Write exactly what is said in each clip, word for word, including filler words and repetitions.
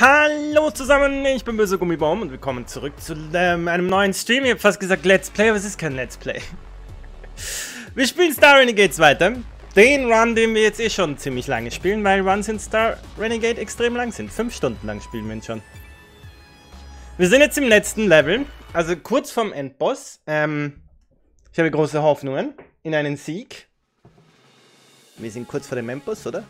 Hallo zusammen, ich bin BöserGummibaum und willkommen zurück zu ähm, einem neuen Stream. Ich habe fast gesagt Let's Play, aber es ist kein Let's Play. Wir spielen Star Renegades weiter. Den Run, den wir jetzt eh schon ziemlich lange spielen, weil Runs in Star Renegade extrem lang sind. Fünf Stunden lang spielen wir ihn schon. Wir sind jetzt im letzten Level, also kurz vorm Endboss. Ähm, ich habe große Hoffnungen in einen Sieg. Wir sind kurz vor dem Endboss, oder?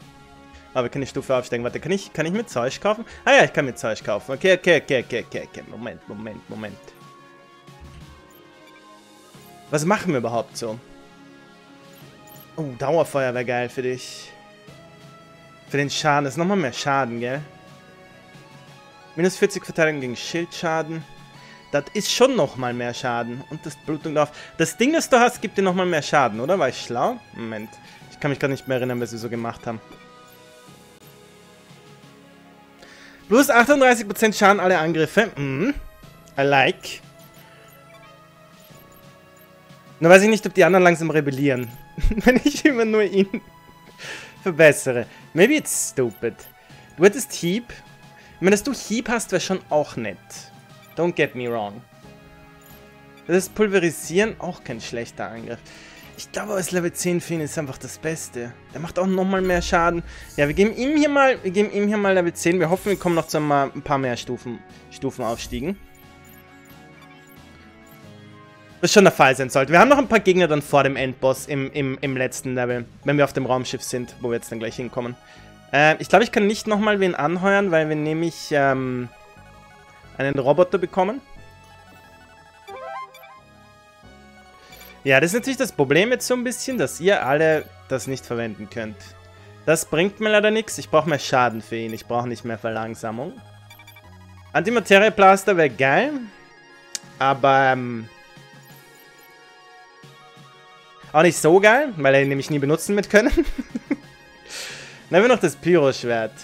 Aber kann ich Stufe aufsteigen? Warte, kann ich, kann ich mit Zeug kaufen? Ah ja, ich kann mit Zeug kaufen. Okay, okay, okay, okay, okay, okay. Moment, Moment, Moment. Was machen wir überhaupt so? Oh, Dauerfeuer wäre geil für dich. Für den Schaden. Das ist nochmal mehr Schaden, gell? Minus vierzig Verteidigung gegen Schildschaden. Das ist schon nochmal mehr Schaden. Und das Blutung drauf. Das Ding, das du hast, gibt dir nochmal mehr Schaden, oder? War ich schlau? Moment. Ich kann mich gerade nicht mehr erinnern, was wir so gemacht haben. Plus achtunddreißig Prozent Schaden alle Angriffe. Mhm. I like. Nur weiß ich nicht, ob die anderen langsam rebellieren. Wenn ich immer nur ihn verbessere. Maybe it's stupid. Du hättest Hieb. Ich meine, dass du Hieb hast, wäre schon auch nett. Don't get me wrong. Das Pulverisieren, auch kein schlechter Angriff. Ich glaube, als Level zehn für ihn ist einfach das Beste. Der macht auch nochmal mehr Schaden. Ja, wir geben ihm hier mal, wir geben ihm hier mal Level zehn. Wir hoffen, wir kommen noch zu mal ein paar mehr Stufen, Stufenaufstiegen. Was schon der Fall sein sollte. Wir haben noch ein paar Gegner dann vor dem Endboss im, im, im letzten Level, wenn wir auf dem Raumschiff sind, wo wir jetzt dann gleich hinkommen. Äh, ich glaube, ich kann nicht nochmal wen anheuern, weil wir nämlich ähm, einen Roboter bekommen. Ja, das ist natürlich das Problem jetzt so ein bisschen, dass ihr alle das nicht verwenden könnt. Das bringt mir leider nichts. Ich brauche mehr Schaden für ihn. Ich brauche nicht mehr Verlangsamung. Antimaterieplaster wäre geil. Aber ähm, auch nicht so geil, weil er ihn nämlich nie benutzen mit können. Dann haben wir noch das Pyroschwert.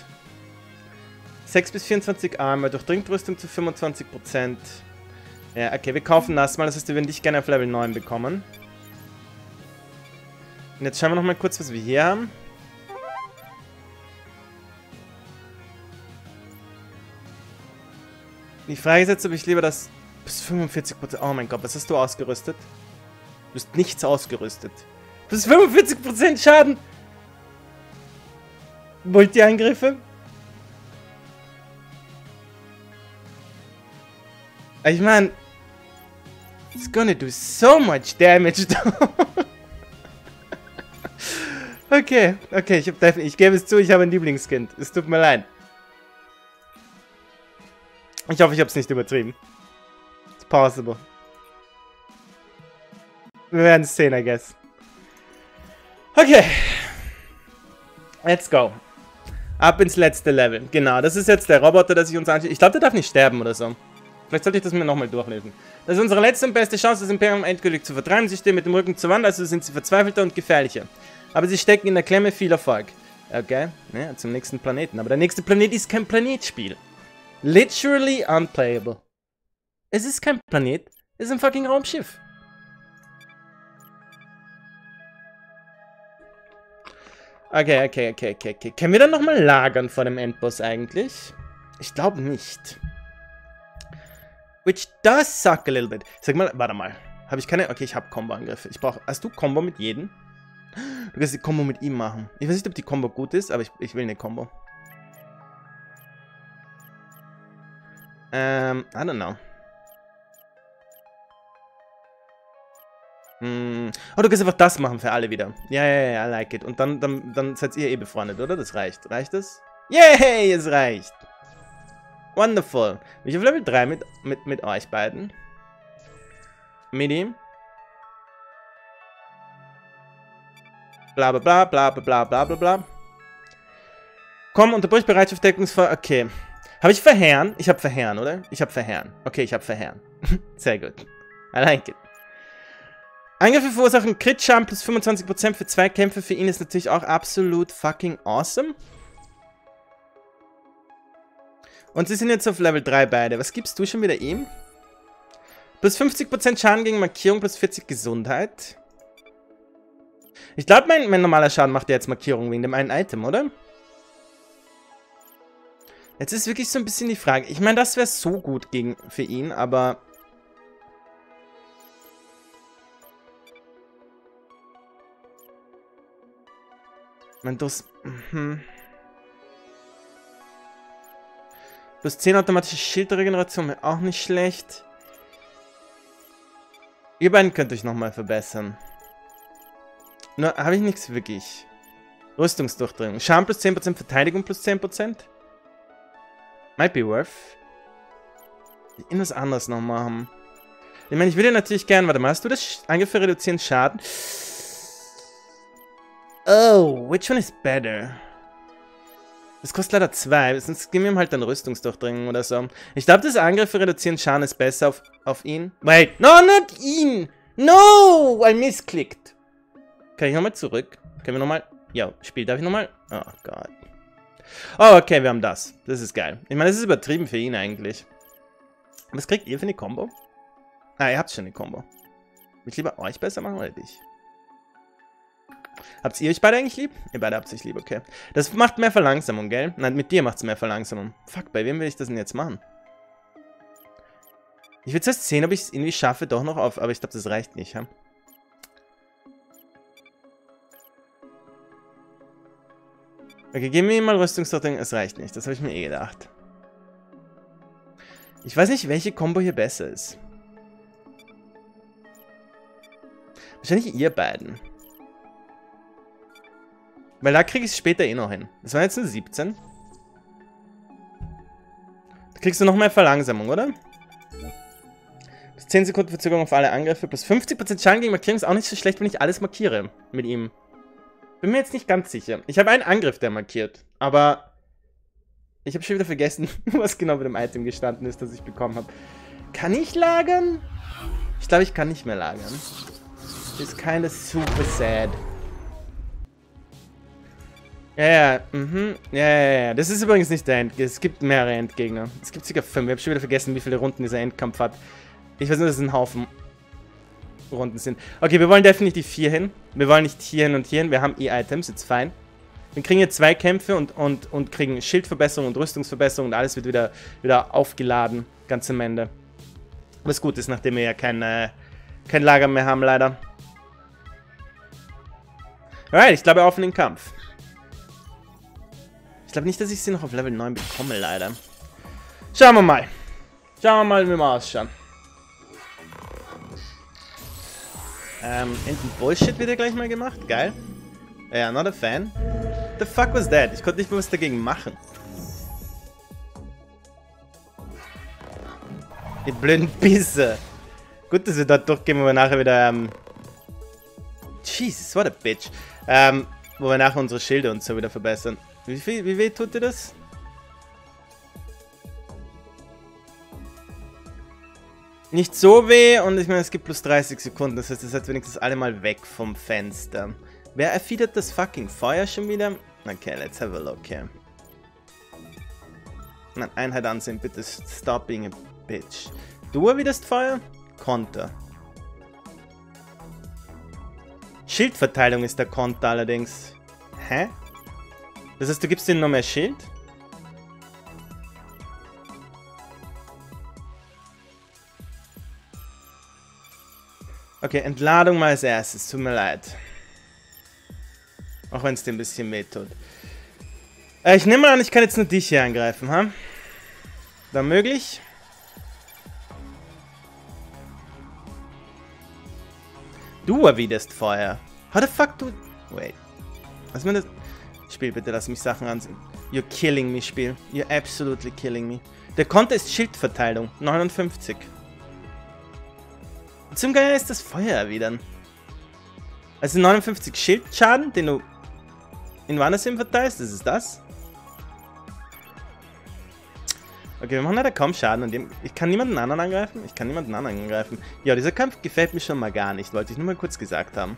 sechs bis vierundzwanzig Arme, durchdringt Rüstung zu fünfundzwanzig Prozent. Ja, okay, wir kaufen das mal. Das heißt, wir würden dich gerne auf Level neun bekommen. Und jetzt schauen wir nochmal kurz, was wir hier haben. Die Frage ist jetzt, ob ich lieber das bis fünfundvierzig Prozent... Oh mein Gott, was hast du ausgerüstet? Du bist nichts ausgerüstet. Bis fünfundvierzig Prozent Schaden! Multi-Angriffe? Ich meine... It's gonna do so much damage, though. Okay, okay, ich, hab, ich gebe es zu, ich habe ein Lieblingskind. Es tut mir leid. Ich hoffe, ich habe es nicht übertrieben. It's possible. Wir werden es sehen, I guess. Okay. Let's go. Ab ins letzte Level. Genau, das ist jetzt der Roboter, der sich uns anschaut. Ich glaube, der darf nicht sterben oder so. Vielleicht sollte ich das mir nochmal durchlesen. Das ist unsere letzte und beste Chance, das Imperium endgültig zu vertreiben. Sie stehen mit dem Rücken zur Wand, also sind sie verzweifelter und gefährlicher. Aber sie stecken in der Klemme viel Erfolg. Okay, ja, zum nächsten Planeten. Aber der nächste Planet ist kein Planetspiel. Literally unplayable. Es ist kein Planet, es ist ein fucking Raumschiff. Okay, okay, okay, okay, okay. Können wir dann nochmal lagern vor dem Endboss eigentlich? Ich glaube nicht. Which does suck a little bit. Sag mal, warte mal. Habe ich keine... Okay, ich habe Combo-Angriffe. Ich brauche... Hast du Combo mit jedem? Du kannst die Combo mit ihm machen. Ich weiß nicht, ob die Combo gut ist, aber ich, ich will eine Combo. Ähm, I don't know. Hm. Oh, du kannst einfach das machen für alle wieder. Ja, ja, ja, I like it. Und dann, dann, dann seid ihr eh befreundet, oder? Das reicht. Reicht das? Yay, es reicht. Wonderful. Bin ich auf Level drei mit, mit, mit euch beiden? Mit ihm? Bla bla bla bla bla bla bla bla. Komm, unterbrich Bereitschaft deckungsvoll. Okay. Habe ich verheeren? Ich habe verheeren, oder? Ich habe verheeren. Okay, ich habe verheeren. Sehr gut. I like it. Angriffe verursachen Crit-Schaden plus fünfundzwanzig Prozent für zwei Kämpfe. Für ihn ist natürlich auch absolut fucking awesome. Und sie sind jetzt auf Level drei beide. Was gibst du schon wieder ihm? Plus fünfzig Prozent Schaden gegen Markierung, plus vierzig Gesundheit. Ich glaube, mein, mein normaler Schaden macht ja jetzt Markierung wegen dem einen Item, oder? Jetzt ist wirklich so ein bisschen die Frage. Ich meine, das wäre so gut gegen, für ihn, aber... Man, das... Mhm. Plus zehn automatische Schildregeneration wäre auch nicht schlecht. Ihr beiden könnt euch nochmal verbessern. Nur habe ich nichts wirklich. Rüstungsdurchdringung. Schaden plus zehn Prozent, Verteidigung plus zehn Prozent. Might be worth. Ich will irgendwas anderes nochmal haben. Ich meine, ich würde natürlich gerne... Warte mal, hast du das Angriffe reduzieren Schaden? Oh, which one is better? Das kostet leider zwei, sonst geben wir ihm halt dann Rüstungsdurchdringung oder so. Ich glaube, das Angriffe reduzieren Schaden ist besser auf, auf ihn. Wait, no, not ihn! No, I missklickt. Kann ich nochmal zurück? Können wir nochmal... Ja, Spiel, darf ich nochmal? Oh Gott. Oh, okay, wir haben das. Das ist geil. Ich meine, das ist übertrieben für ihn eigentlich. Was kriegt ihr für eine Combo? Ah, ihr habt schon eine Combo. Will ich lieber euch besser machen oder dich? Habt ihr euch beide eigentlich lieb? Ihr beide habt euch lieb, okay. Das macht mehr Verlangsamung, gell? Nein, mit dir macht es mehr Verlangsamung. Fuck, bei wem will ich das denn jetzt machen? Ich will zuerst sehen, ob ich es irgendwie schaffe, doch noch auf. Aber ich glaube, das reicht nicht, ja? Okay, geben wir ihm mal Rüstungsdurchdringung. Es reicht nicht, das habe ich mir eh gedacht. Ich weiß nicht, welche Combo hier besser ist. Wahrscheinlich ihr beiden. Weil da kriege ich es später eh noch hin. Das war jetzt ein siebzehn. Da kriegst du noch mehr Verlangsamung, oder? Plus zehn Sekunden Verzögerung auf alle Angriffe. Plus fünfzig Prozent Schaden gegen Markierung ist auch nicht so schlecht, wenn ich alles markiere mit ihm. Bin mir jetzt nicht ganz sicher. Ich habe einen Angriff, der markiert. Aber ich habe schon wieder vergessen, was genau mit dem Item gestanden ist, das ich bekommen habe. Kann ich lagern? Ich glaube, ich kann nicht mehr lagern. Ist kinda super sad. Ja, ja, mhm. Ja, ja, ja. Das ist übrigens nicht der Endgegner. Es gibt mehrere Endgegner. Es gibt sogar fünf. Ich habe schon wieder vergessen, wie viele Runden dieser Endkampf hat. Ich weiß nur, dass es ein Haufen Runden sind. Okay, wir wollen definitiv hier hin. Wir wollen nicht hier hin und hier hin. Wir haben E-Items, jetzt fein. Wir kriegen jetzt zwei Kämpfe und, und, und kriegen Schildverbesserung und Rüstungsverbesserung und alles wird wieder, wieder aufgeladen. Ganz am Ende. Was gut ist, nachdem wir ja kein, äh, kein Lager mehr haben, leider. Alright, ich glaube, auf in den Kampf. Ich glaube nicht, dass ich sie noch auf Level neun bekomme, leider. Schauen wir mal. Schauen wir mal, wie wir ausschauen. Ähm, irgendein Bullshit wird ja gleich mal gemacht. Geil. Ja, yeah, not a fan. What the fuck was that? Ich konnte nicht mal was dagegen machen. Die blöden Bisse. Gut, dass wir dort durchgehen, wo wir nachher wieder, ähm... Jesus, what a bitch. Ähm, wo wir nachher unsere Schilde und so wieder verbessern. Wie, viel, wie weh tut dir das? Nicht so weh und ich meine, es gibt plus dreißig Sekunden, das heißt, das seid wenigstens alle mal weg vom Fenster. Wer erfidert das fucking Feuer schon wieder? Okay, let's have a look here. Nein, Einheit ansehen, bitte stop being a bitch. Du erwiderst Feuer? Konter. Schildverteilung ist der Konter allerdings. Hä? Das heißt, du gibst ihnen noch mehr Schild? Okay, Entladung mal als erstes. Tut mir leid. Auch wenn es dir ein bisschen weh tut. Äh, ich nehme mal an, ich kann jetzt nur dich hier angreifen, ha? Dann möglich? Du erwiderst Feuer. How the fuck du... Wait. Was mir das... Spiel, bitte lass mich Sachen ansehen. You're killing me, Spiel. You're absolutely killing me. Der Konter ist Schildverteilung. neunundfünfzig. Zum Geier ist das Feuer erwidern. Also neunundfünfzig Schildschaden, den du in Wandersim verteilst, das ist das. Okay, wir machen leider kaum Schaden. Und ich kann niemanden anderen angreifen. Ich kann niemanden anderen angreifen. Ja, dieser Kampf gefällt mir schon mal gar nicht. Wollte ich nur mal kurz gesagt haben.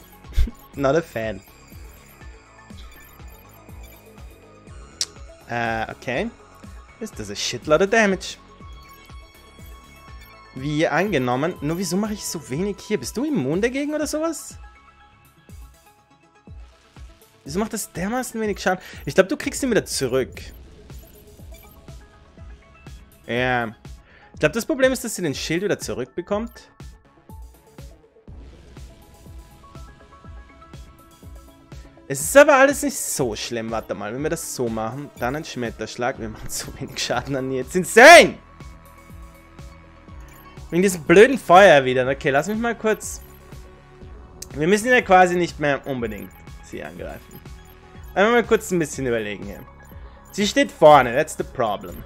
Not a fan. Äh, uh, okay. This does a shitload of damage. Wie angenommen. Nur wieso mache ich so wenig hier? Bist du immun dagegen oder sowas? Wieso macht das dermaßen wenig Schaden? Ich glaube, du kriegst ihn wieder zurück. Ja. Ich glaube, das Problem ist, dass sie den Schild wieder zurückbekommt. Es ist aber alles nicht so schlimm. Warte mal, wenn wir das so machen, dann ein Schmetterschlag. Wir machen so wenig Schaden an ihr. Jetzt insane! Wegen diesem blöden Feuer wieder. Okay, lass mich mal kurz... Wir müssen ja quasi nicht mehr unbedingt sie angreifen. Einmal mal kurz ein bisschen überlegen hier. Sie steht vorne, that's the problem.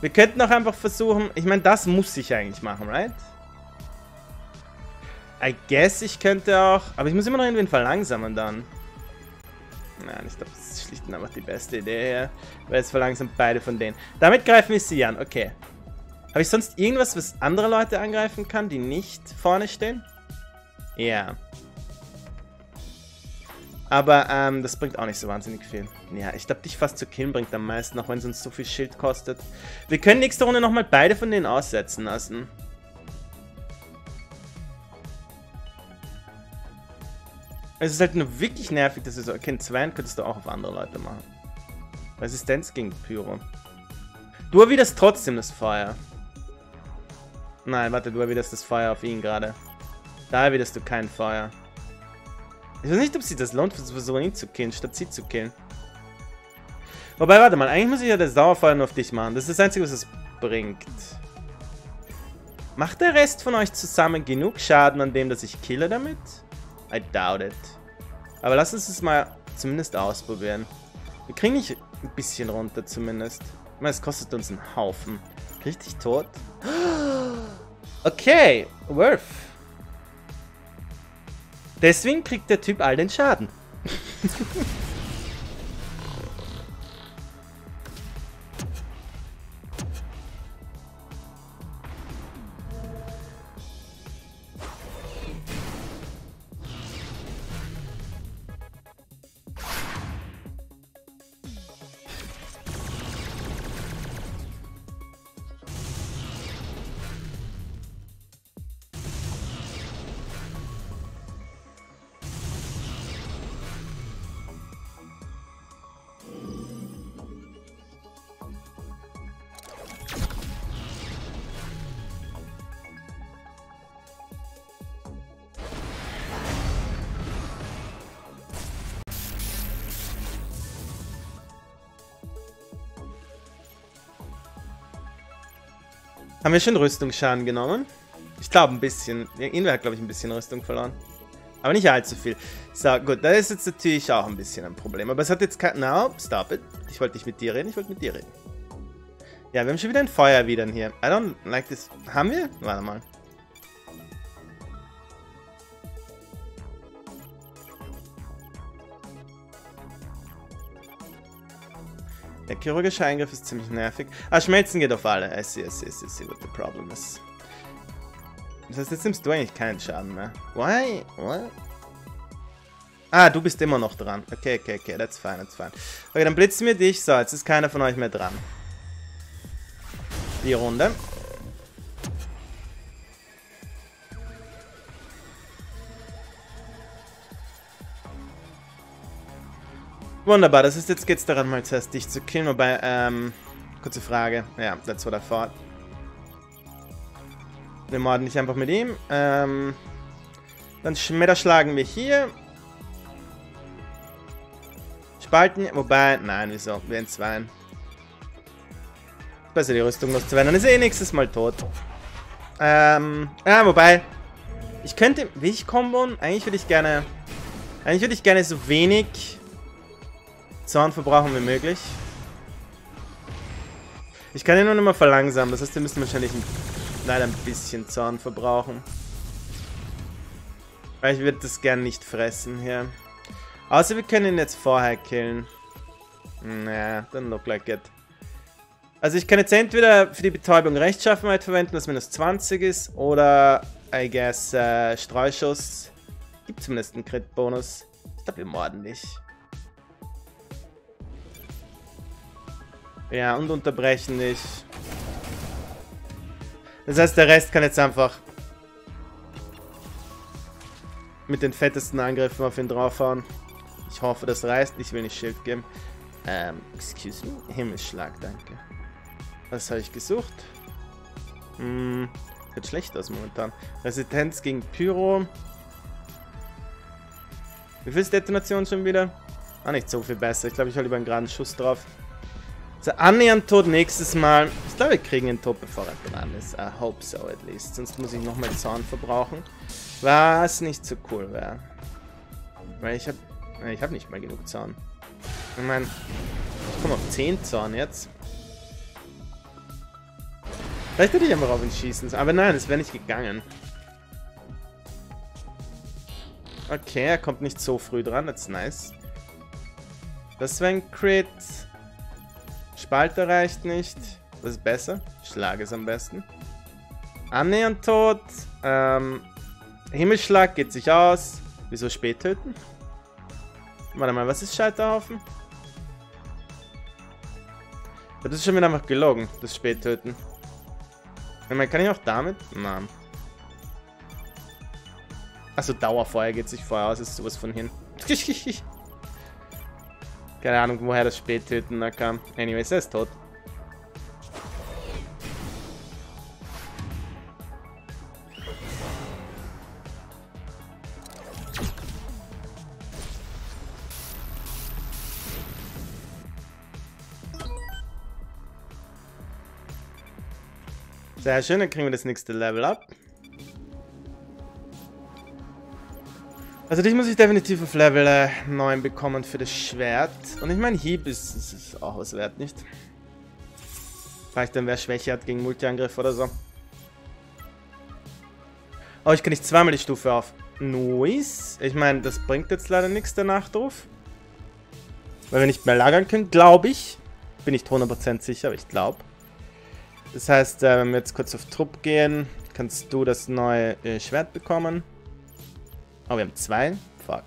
Wir könnten auch einfach versuchen... Ich meine, das muss ich eigentlich machen, right? I guess ich könnte auch... Aber ich muss immer noch irgendwen verlangsamen dann. Nein, ich glaube, das ist schlicht und einfach die beste Idee hier. Weil es verlangsamt beide von denen. Damit greifen wir sie an, okay. Habe ich sonst irgendwas, was andere Leute angreifen kann, die nicht vorne stehen? Ja. Yeah. Aber ähm, das bringt auch nicht so wahnsinnig viel. Ja, ich glaube, dich fast zu killen bringt am meisten, auch wenn es uns so viel Schild kostet. Wir können nächste Runde nochmal beide von denen aussetzen lassen. Es ist halt nur wirklich nervig, dass wir so... Okay, Zweien könntest du auch auf andere Leute machen. Resistenz gegen Pyro. Du erwiderst trotzdem das Feuer. Nein, warte, du erwiderst das Feuer auf ihn gerade. Da erwiderst du kein Feuer. Ich weiß nicht, ob sich das lohnt, zu versuchen, ihn zu killen, statt sie zu killen. Wobei, warte mal, eigentlich muss ich ja das Dauerfeuer nur auf dich machen. Das ist das Einzige, was es bringt. Macht der Rest von euch zusammen genug Schaden an dem, dass ich kille damit? I doubt it. Aber lass uns es mal zumindest ausprobieren. Wir kriegen nicht ein bisschen runter zumindest. Ich meine, es kostet uns einen Haufen. Richtig tot. Okay, worth. Deswegen kriegt der Typ all den Schaden. Haben wir schon Rüstungsschaden genommen? Ich glaube ein bisschen. Irgendwer hat, glaube ich, ein bisschen Rüstung verloren. Aber nicht allzu viel. So, gut. Das ist jetzt natürlich auch ein bisschen ein Problem. Aber es hat jetzt kein... No, stop it. Ich wollte nicht mit dir reden. Ich wollte mit dir reden. Ja, wir haben schon wieder ein Feuer wieder hier. I don't like this. Haben wir? Warte mal. Der chirurgische Eingriff ist ziemlich nervig. Ah, Schmelzen geht auf alle. I see, I see, I see, I see what the problem is. Das heißt, jetzt nimmst du eigentlich keinen Schaden mehr. Why? What? Ah, du bist immer noch dran. Okay, okay, okay, that's fine, that's fine. Okay, dann blitzen wir dich. So, jetzt ist keiner von euch mehr dran. Die Runde. Wunderbar, das ist jetzt geht's daran, mal zuerst dich zu killen, wobei, ähm, kurze Frage, ja, that's what I thought. Wir morden dich einfach mit ihm, ähm, dann schmetterschlagen wir hier. Spalten, wobei, nein, wieso, wir entzweien. Besser die Rüstung loszuwerden, dann ist er eh nächstes Mal tot. Ähm, ja, wobei, ich könnte, will ich kombon? Eigentlich würde ich gerne, eigentlich würde ich gerne so wenig... Zorn verbrauchen wie möglich. Ich kann ihn nur noch mal verlangsamen, das heißt, wir müssen wahrscheinlich ein, leider ein bisschen Zorn verbrauchen. Weil ich würde das gern nicht fressen hier. Außer wir können ihn jetzt vorher killen. Naja, dann look like it. Also ich kann jetzt entweder für die Betäubung Rechtschaffenheit verwenden, was minus zwanzig ist, oder I guess äh, Streuschuss. Gibt zumindest einen Crit-Bonus. Ich glaube, wir morden dich. Ja, und unterbrechen nicht. Das heißt, der Rest kann jetzt einfach mit den fettesten Angriffen auf ihn draufhauen. Ich hoffe, das reißt. Ich will nicht Schild geben. Ähm, excuse me. Himmelsschlag, danke. Was habe ich gesucht? Hm, wird schlecht aus momentan. Resistenz gegen Pyro. Wie viel ist Detonation schon wieder? Ah, nicht so viel besser. Ich glaube, ich hole lieber einen geraden Schuss drauf. So, annähernd tot nächstes Mal. Ich glaube, wir kriegen einen Tod, bevor er dran ist. I hope so, at least. Sonst muss ich nochmal Zorn verbrauchen. Was nicht so cool wäre. Weil ich habe... Ich habe nicht mal genug Zorn. Ich meine... Ich komme auf zehn Zorn jetzt. Vielleicht hätte ich einfach auf ihn schießen. Aber nein, das wäre nicht gegangen. Okay, er kommt nicht so früh dran. That's nice. Das wäre ein Crit... Spalter reicht nicht. Was ist besser? Schlag ist am besten. Annähernd tot. Ähm, Himmelschlag geht sich aus. Wieso spät töten? Warte mal, was ist Scheiterhaufen? Das ist schon wieder einfach gelogen, das spät töten. Ich meine, kann ich auch damit? Nein. Achso, Dauerfeuer geht sich vorher aus. Ist sowas von hin. Keine Ahnung, woher das Spättöten da kam. Anyways, er ist tot. Sehr schön, dann kriegen wir das nächste Level ab. Also dich muss ich definitiv auf Level äh, neun bekommen für das Schwert. Und ich meine, Hieb ist, ist, ist auch was wert, nicht? Vielleicht dann, wer Schwäche hat gegen Multiangriff oder so. Oh, ich kann nicht zweimal die Stufe auf. Nice. Ich meine, das bringt jetzt leider nichts, der Nachtruf. Weil wir nicht mehr lagern können, glaube ich. Bin nicht hundert Prozent sicher, aber ich glaube. Das heißt, äh, wenn wir jetzt kurz auf Trupp gehen, kannst du das neue äh, Schwert bekommen. Oh, wir haben zwei. Fuck.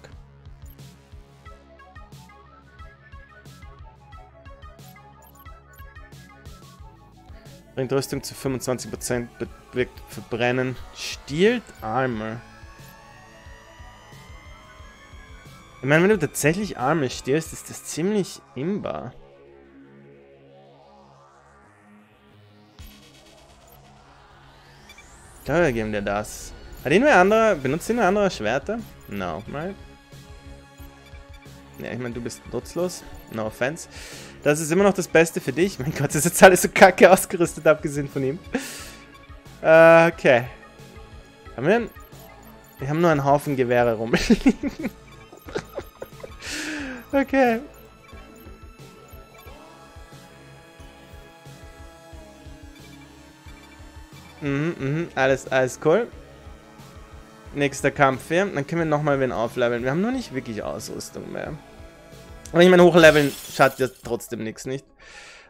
Bringt Rüstung zu fünfundzwanzig Prozent, bewirkt Verbrennen. Stiehlt Arme. Ich meine, wenn du tatsächlich Arme stiehlst, ist das ziemlich imbar. Ich glaube, wir geben dir das. Hat irgendwer andere, benutzt irgendwer andere Schwerter? No, right? Ja, ich meine, du bist nutzlos. No offense. Das ist immer noch das Beste für dich. Mein Gott, das ist jetzt alles so kacke ausgerüstet, abgesehen von ihm. Äh, okay. Haben wir einen? Wir haben nur einen Haufen Gewehre rumliegen. Okay. Mhm, mhm, alles, alles cool. Nächster Kampf hier. Dann können wir nochmal wen aufleveln. Wir haben noch nicht wirklich Ausrüstung mehr. Aber ich meine, hochleveln schadet ja trotzdem nichts, nicht?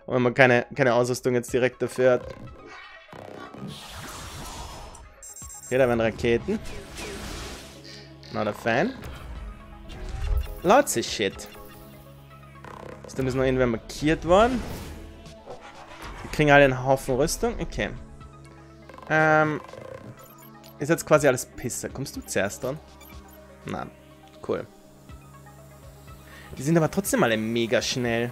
Und wenn man keine, keine Ausrüstung jetzt direkt dafür hat. Okay, da werden Raketen. Not a fan. Lots of shit. Ist da noch irgendwer markiert worden? Wir kriegen alle einen Haufen Rüstung. Okay. Ähm... Ist jetzt quasi alles Pisser. Kommst du zuerst dran? Nein. Cool. Die sind aber trotzdem alle mega schnell.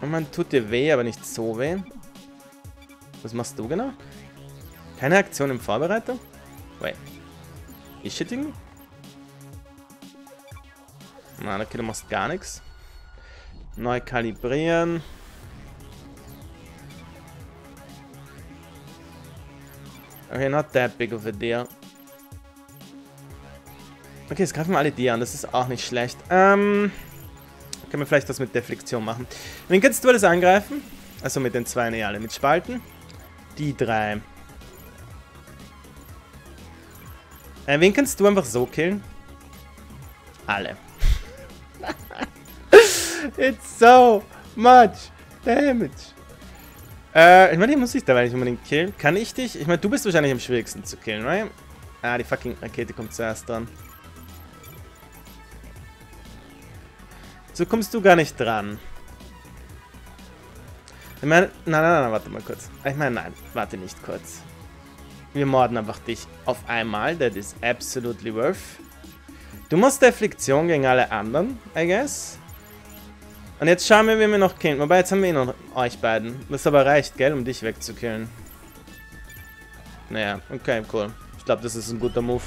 Und man tut dir weh, aber nicht so weh. Was machst du genau? Keine Aktion im Vorbereiter? Wait. Is shitting? Nein, okay, du machst gar nichts. Neu kalibrieren. Okay, not that big of a deal. Okay, jetzt greifen wir alle die an, das ist auch nicht schlecht. Ähm, können wir vielleicht was mit Deflektion machen. Wen kannst du alles angreifen? Also mit den zwei, ne, alle mit Spalten. Die drei. Äh, wen kannst du einfach so killen? Alle. It's so much damage. Äh, ich meine, die muss ich dabei nicht unbedingt killen. Kann ich dich? Ich meine, du bist wahrscheinlich am schwierigsten zu killen, right? Ah, die fucking Rakete kommt zuerst dran. So kommst du gar nicht dran. Ich meine, nein, nein, nein, warte mal kurz. Ich meine, nein, warte nicht kurz. Wir morden einfach dich auf einmal. That is absolutely worth. Du musst Reflexion gegen alle anderen, I guess. Und jetzt schauen wir, wie wir noch killen. Wobei, jetzt haben wir eh noch euch beiden. Was aber reicht, gell, um dich wegzukillen. Naja, okay, cool. Ich glaube, das ist ein guter Move.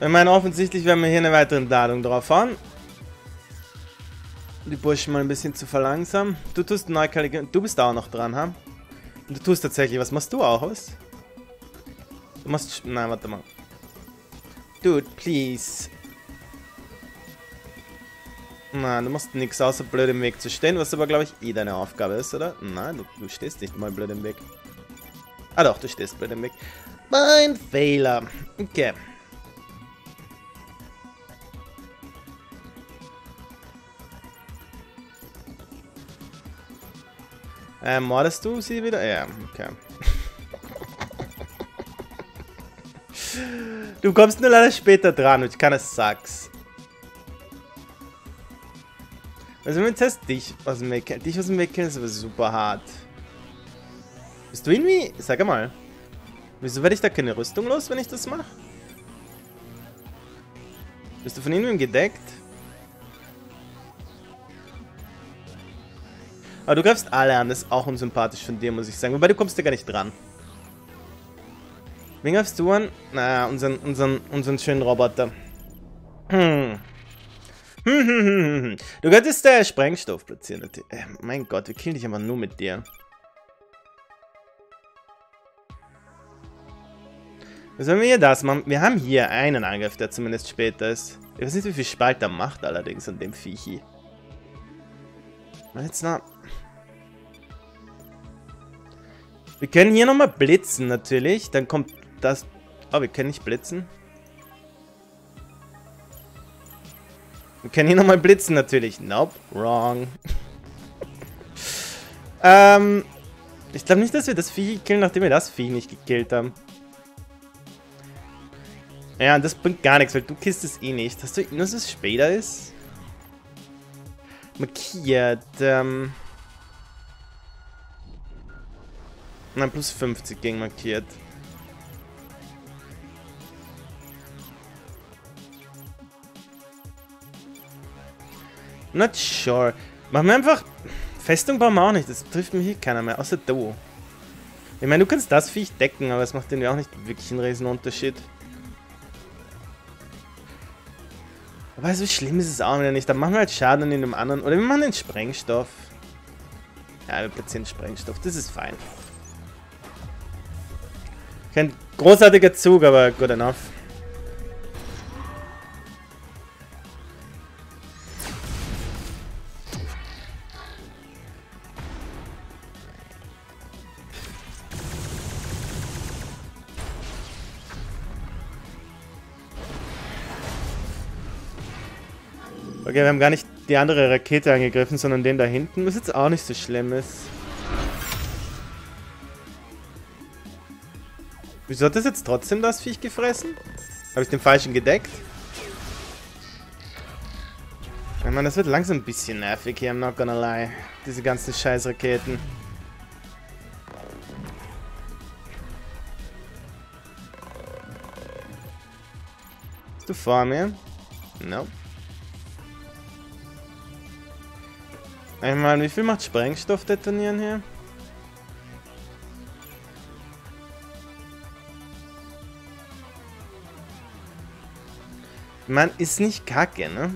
Ich meine, offensichtlich werden wir hier eine weitere Ladung drauf fahren. Die Burschen mal ein bisschen zu verlangsamen. Du tust neu Kalligrafie. Du bist da auch noch dran, ha? Und du tust tatsächlich. Was machst du auch, was? Du machst. Nein, warte mal. Dude, please. Nein, du machst nichts außer blöd im Weg zu stehen, was aber, glaube ich, eh deine Aufgabe ist, oder? Nein, du, du stehst nicht mal blöd im Weg. Ah doch, du stehst blöd im Weg. Mein Fehler. Okay. Äh, mordest du sie wieder? Ja, okay. Du kommst nur leider später dran und ich kann es sag's. Also wenn wir jetzt dich aus dem Weg Dich aus dem Weg kennen, ist aber super hart. Bist du irgendwie... Sag mal. Wieso werde ich da keine Rüstung los, wenn ich das mache? Bist du von irgendwem gedeckt? Aber du greifst alle an, das ist auch unsympathisch von dir, muss ich sagen. Wobei, du kommst ja gar nicht dran. Wen greifst du an? Naja, unseren, unseren, unseren schönen Roboter. Hm. Hm, hm, hm, hm. Du könntest äh, Sprengstoff platzieren. Natürlich. Äh, mein Gott, wir killen dich aber nur mit dir. Was sollen wir hier das machen? Wir haben hier einen Angriff, der zumindest später ist. Ich weiß nicht, wie viel Spalt er macht allerdings an dem Viech hier. Jetzt noch... Wir können hier nochmal blitzen, natürlich. Dann kommt das... Oh, wir können nicht blitzen. Wir können hier nochmal blitzen, natürlich. Nope, wrong. ähm... Ich glaube nicht, dass wir das Vieh killen, nachdem wir das Vieh nicht gekillt haben. Ja, und das bringt gar nichts, weil du killst es eh nicht. Hast du irgendwas, was später ist? Markiert, ähm... Nein, plus fünfzig gegen markiert. Not sure. Machen wir einfach... Festung bauen wir auch nicht, das trifft mir hier keiner mehr, außer du. Ich meine, du kannst das Viech decken, aber es macht den ja auch nicht wirklich einen riesen Unterschied. Aber so schlimm ist es auch wieder nicht. Dann machen wir halt Schaden in dem anderen. Oder wir machen den Sprengstoff. Ja, wir platzieren Sprengstoff. Das ist fein. Kein großartiger Zug, aber good enough. Okay, wir haben gar nicht die andere Rakete angegriffen, sondern den da hinten, was jetzt auch nicht so schlimm ist. Wieso hat das jetzt trotzdem das Viech gefressen? Habe ich den falschen gedeckt? Ich meine, das wird langsam ein bisschen nervig hier, I'm not gonna lie. Diese ganzen Scheiß-Raketen. Bist du vor mir? Nope. Ich meine, wie viel macht Sprengstoff detonieren hier? Ich meine, ist nicht kacke, ne?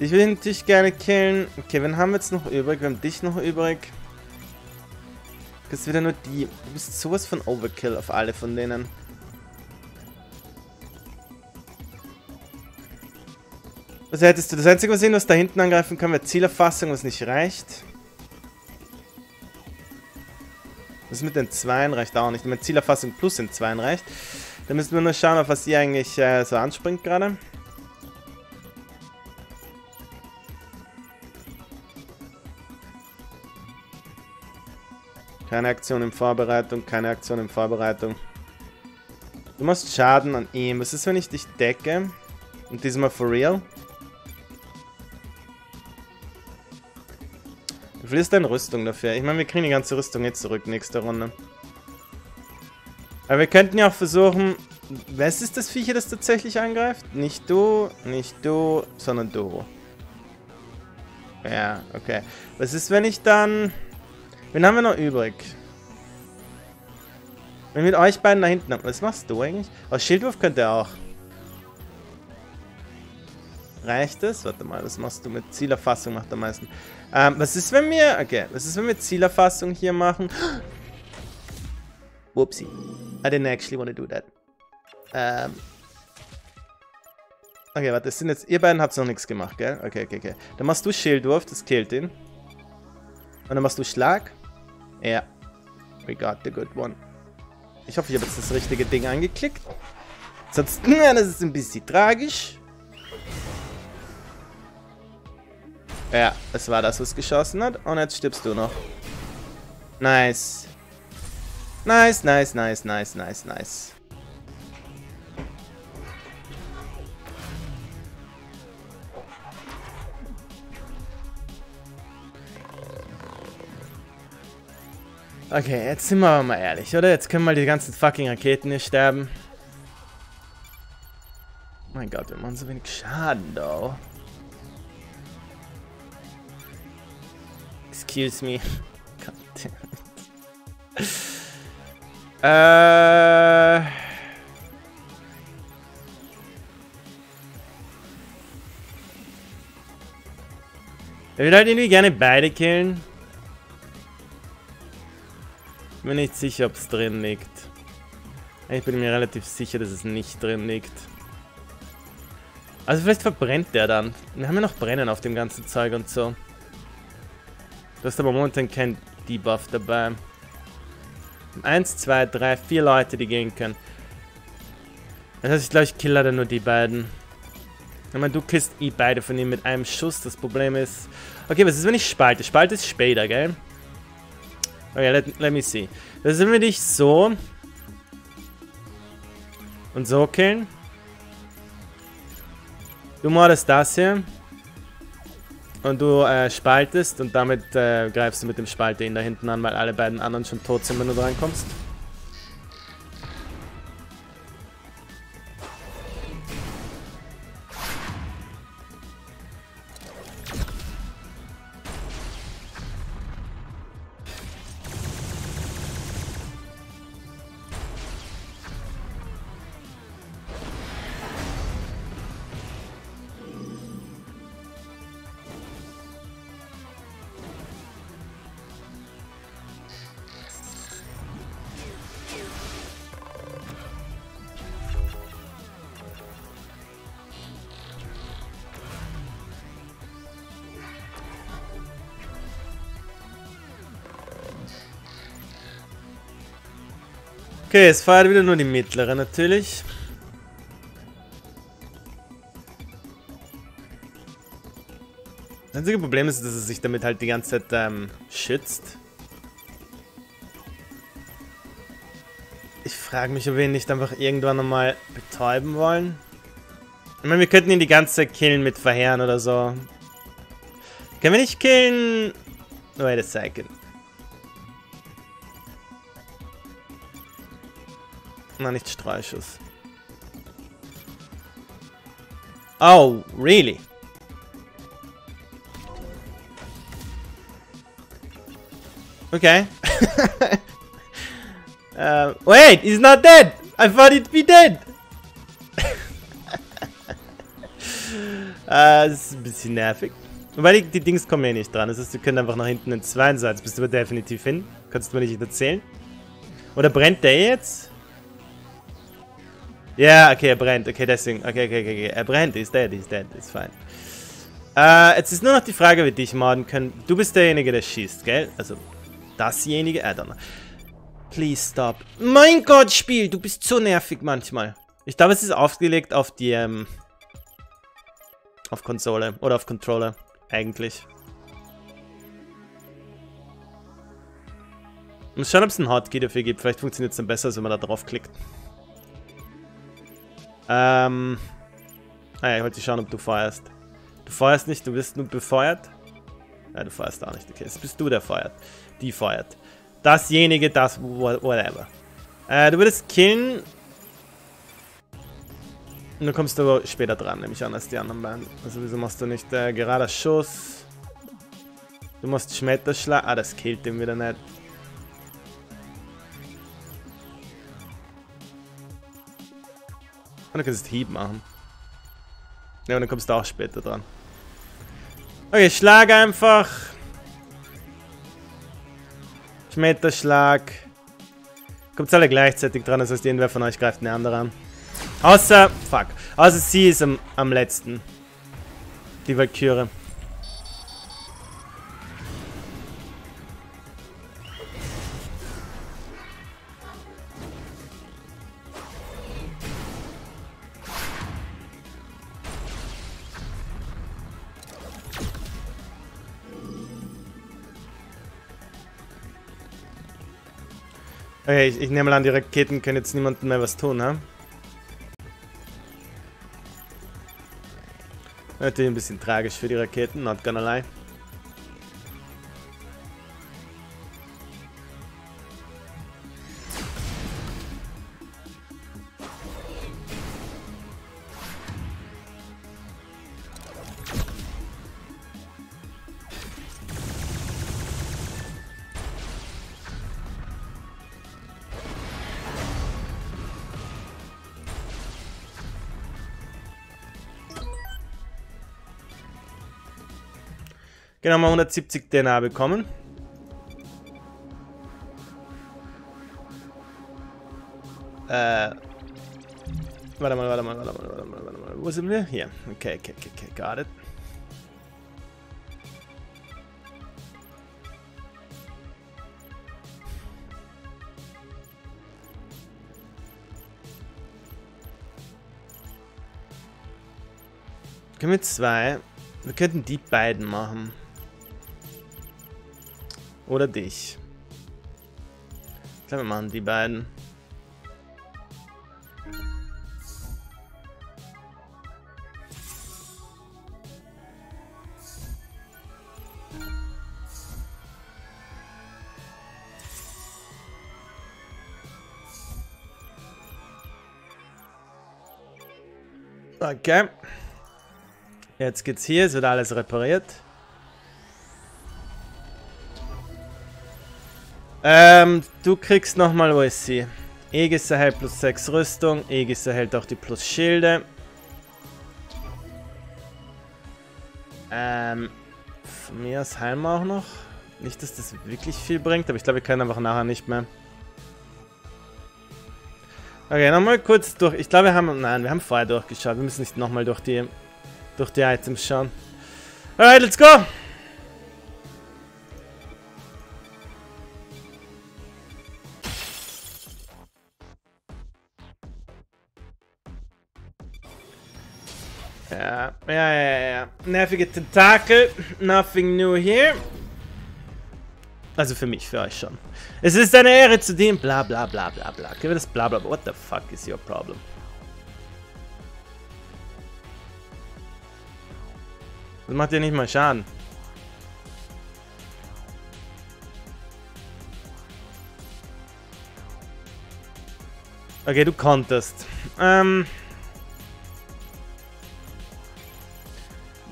Ich will dich gerne killen. Okay, wen haben wir jetzt noch übrig? Wir haben dich noch übrig. Das ist wieder nur die. Du bist sowas von Overkill auf alle von denen. Was hättest du? Das Einzige, was ich was da hinten angreifen kann, wäre Zielerfassung, was nicht reicht. Das mit den Zweien reicht auch nicht. Mit Zielerfassung plus den Zweien reicht. Da müssen wir nur schauen, auf was ihr eigentlich äh, so anspringt gerade. Keine Aktion in Vorbereitung, keine Aktion in Vorbereitung. Du machst Schaden an ihm. Was ist, wenn ich dich decke? Und diesmal for real? Du verlierst deine Rüstung dafür. Ich meine, wir kriegen die ganze Rüstung jetzt zurück, nächste Runde. Aber wir könnten ja auch versuchen... Was ist das Viech, das tatsächlich angreift? Nicht du, nicht du, sondern du. Ja, okay. Was ist, wenn ich dann... Wen haben wir noch übrig? Wenn wir mit euch beiden da hinten haben. Was machst du eigentlich? Oh, Schildwurf könnt ihr auch. Reicht das? Warte mal, was machst du mit Zielerfassung? Macht am meisten. Ähm, was ist, wenn wir... Okay, was ist, wenn wir Zielerfassung hier machen? Whoopsie. I didn't actually want to do that. Ähm. Okay, warte, das sind jetzt... Ihr beiden habt noch nichts gemacht, gell? Okay, okay, okay. Dann machst du Schildwurf, das killt ihn. Und dann machst du Schlag. Ja. Yeah. We got the good one. Ich hoffe, ich habe jetzt das richtige Ding angeklickt. Sonst, na, das ist ein bisschen tragisch. Ja, es war das, was geschossen hat. Und jetzt stirbst du noch. Nice. Nice, nice, nice, nice, nice, nice. Okay, jetzt sind wir aber mal ehrlich, oder? Jetzt können mal die ganzen fucking Raketen hier sterben. Mein Gott, wir machen so wenig Schaden, though. Excuse me. God damn it. Äh... Ich würde halt irgendwie gerne beide killen. Ich bin nicht sicher, ob es drin liegt. Ich bin mir relativ sicher, dass es nicht drin liegt. Also vielleicht verbrennt der dann. Wir haben ja noch Brennen auf dem ganzen Zeug und so. Du hast aber momentan kein Debuff dabei. Eins, zwei, drei, vier Leute, die gehen können. Das heißt, ich glaube, ich kill leider nur die beiden. Ich meine, du killst eh beide von ihnen mit einem Schuss. Das Problem ist... Okay, was ist, wenn ich spalte? Spalte ist später, gell? Okay, let, let me see. Da sind wir dich so. Und so killen. Du mordest das hier. Und du äh, spaltest und damit äh, greifst du mit dem Spalte ihn da hinten an, weil alle beiden anderen schon tot sind, wenn du reinkommst. Okay, es feiert wieder nur die mittlere natürlich. Das einzige Problem ist, dass es sich damit halt die ganze Zeit ähm, schützt. Ich frage mich, ob wir ihn nicht einfach irgendwann nochmal betäuben wollen. Ich meine, wir könnten ihn die ganze Zeit killen mit Verheeren oder so. Können wir nicht killen? Wait a second. Na, nicht Streuschuss. Oh, really? Okay. uh, wait, he's not dead! I thought he'd be dead! uh, das ist ein bisschen nervig. Wobei die, die Dings kommen ja nicht dran. Das heißt, wir können einfach nach hinten in zwei sein. Jetzt bist du aber definitiv hin. Kannst du mir nicht erzählen? Oder brennt der jetzt? Ja, yeah, okay, er brennt. Okay, deswegen. Okay, okay, okay. Er brennt. He's dead, he's dead. It's fine. Äh, jetzt ist nur noch die Frage, wie dich morden können. Du bist derjenige, der schießt, gell? Also, dasjenige. I don't know. Please stop. Mein Gott, Spiel! Du bist so nervig manchmal. Ich glaube, es ist aufgelegt auf die, ähm... auf Konsole. Oder auf Controller. Eigentlich. Ich muss schauen, ob es einen Hotkey dafür gibt. Vielleicht funktioniert es dann besser, als wenn man da draufklickt. Ähm. Ah ja, ich wollte schauen, ob du feuerst. Du feuerst nicht, du wirst nur befeuert. Ja, du feuerst auch nicht. Okay, jetzt bist du, der feuert. Die feuert. Dasjenige, das, whatever. Äh, du würdest killen. Und dann kommst du später dran, nämlich an als die anderen beiden. Also, wieso machst du nicht äh, gerader Schuss? Du machst Schmetterschlag. Ah, das killt den wieder nicht. Und du kannst Hieb machen. Ja, und dann kommst du auch später dran. Okay, Schlag einfach. Schmetterschlag. Kommt alle gleichzeitig dran, das heißt, irgendwer von euch greift eine andere an. Außer, fuck, außer sie ist am, am letzten. Die Valkyrie. Okay, ich, ich nehme mal an, die Raketen können jetzt niemandem mehr was tun, ne? Natürlich ein bisschen tragisch für die Raketen, not gonna lie. Genau, mal hundertsiebzig D N A bekommen. Äh. Warte mal, warte mal, warte mal, warte mal, warte mal. Wo sind wir? Hier. Okay, okay, okay, okay, got it. Können wir zwei? Wir könnten die beiden machen. Oder dich. Ich glaube, wir machen die beiden. Okay. Jetzt geht's hier, es wird alles repariert. Ähm, du kriegst nochmal, wo ist sie? Aegis erhält plus sechs Rüstung, Aegis erhält auch die plus Schilde. Ähm, von mir aus heilen wir auch noch. Nicht, dass das wirklich viel bringt, aber ich glaube, wir können einfach nachher nicht mehr. Okay, nochmal kurz durch. Ich glaube, wir haben, nein, wir haben vorher durchgeschaut. Wir müssen nicht nochmal durch die, durch die Items schauen. Alright, let's go! Ja, ja, ja, ja. Nervige Tentakel. Nothing new here. Also für mich, für euch schon. Es ist eine Ehre zu dienen. Bla, bla, bla, bla, bla. Können wir das bla, bla, bla. What the fuck is your problem? Das macht ja nicht mal Schaden. Okay, du konntest. Ähm...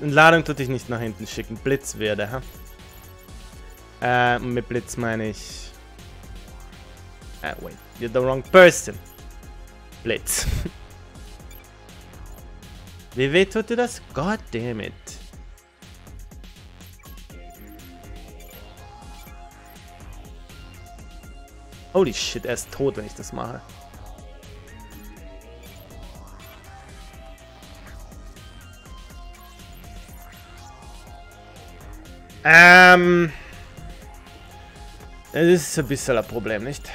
Entladung tut dich nicht nach hinten schicken. Blitz werde, ha? Äh, mit Blitz meine ich... Ah, uh, wait. You're the wrong person. Blitz. Wie weh tut dir das? God damn it. Holy shit, er ist tot, wenn ich das mache. Ähm... Das ist ein bisschen ein Problem, nicht?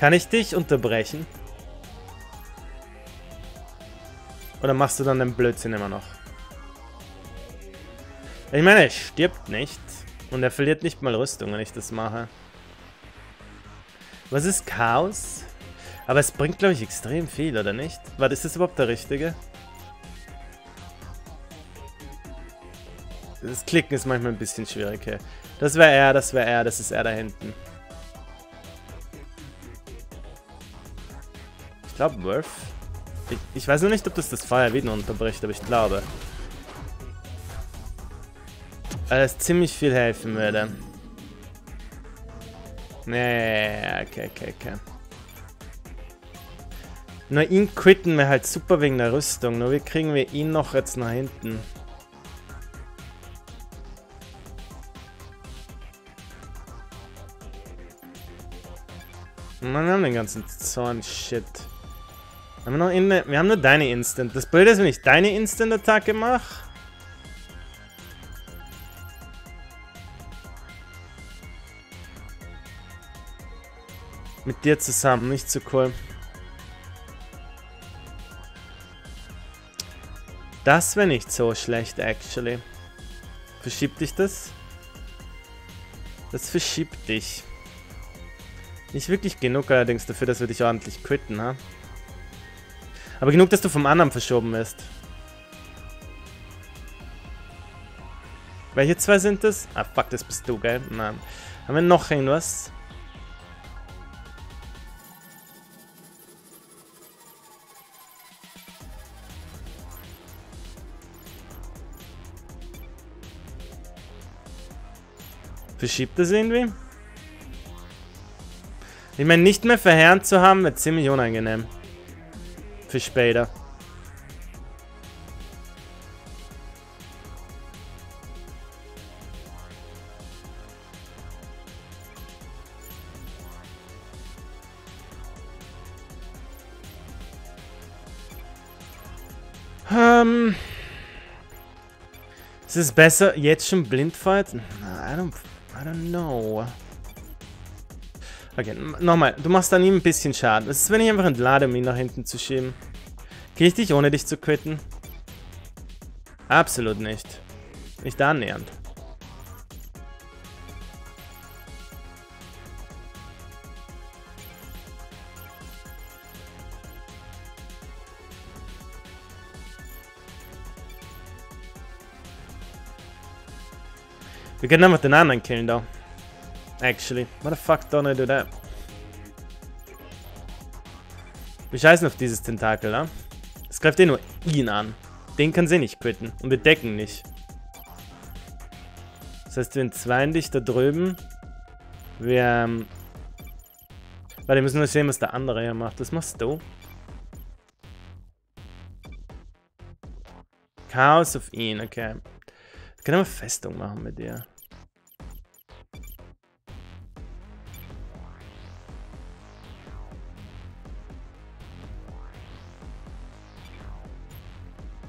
Kann ich dich unterbrechen? Oder machst du dann den Blödsinn immer noch? Ich meine, er stirbt nicht. Und er verliert nicht mal Rüstung, wenn ich das mache. Was ist Chaos? Aber es bringt, glaube ich, extrem viel, oder nicht? Warte, ist das überhaupt der Richtige? Das Klicken ist manchmal ein bisschen schwierig hier. Das wäre er, das wäre er, das ist er da hinten. Ich glaube, Worth. Ich, ich weiß noch nicht, ob das das Feuer wieder unterbricht, aber ich glaube. Weil das ziemlich viel helfen würde. Nee, okay, okay, okay. Nur ihn quitten wir halt super wegen der Rüstung. Nur wie kriegen wir ihn noch jetzt nach hinten? Man, wir haben den ganzen Zorn-Shit. Haben wir, noch in der, wir haben nur deine Instant. Das Blöde ist, wenn ich deine Instant-Attacke mache. Mit dir zusammen, nicht so cool. Das wäre nicht so schlecht, actually. Verschiebt dich das? Das verschiebt dich. Nicht wirklich genug allerdings dafür, dass wir dich ordentlich quitten, ha? Aber genug, dass du vom anderen verschoben wirst. Welche zwei sind das? Ah, fuck, das bist du, gell? Nein. Haben wir noch irgendwas? Verschiebt das irgendwie? Ich meine, nicht mehr verheerend zu haben, wird ziemlich unangenehm. Für später. Ähm. Ist es besser, jetzt schon blind fighten? I don't, I don't know. Okay, nochmal. Du machst an ihm ein bisschen Schaden. Was ist, wenn ich einfach entlade, um ihn nach hinten zu schieben? Krieg ich dich, ohne dich zu quitten? Absolut nicht. Nicht annähernd. Wir können einfach den anderen killen, da. Actually, what the fuck don't I do that? Wir scheißen auf dieses Tentakel, ne? Es greift eh nur ihn an. Den kann sie nicht quitten. Und wir decken nicht. Das heißt, wir entzweien dich da drüben. Wir, ähm... Warte, wir müssen nur sehen, was der andere hier macht. Was machst du? Chaos auf ihn, okay. Wir können aber Festung machen mit dir.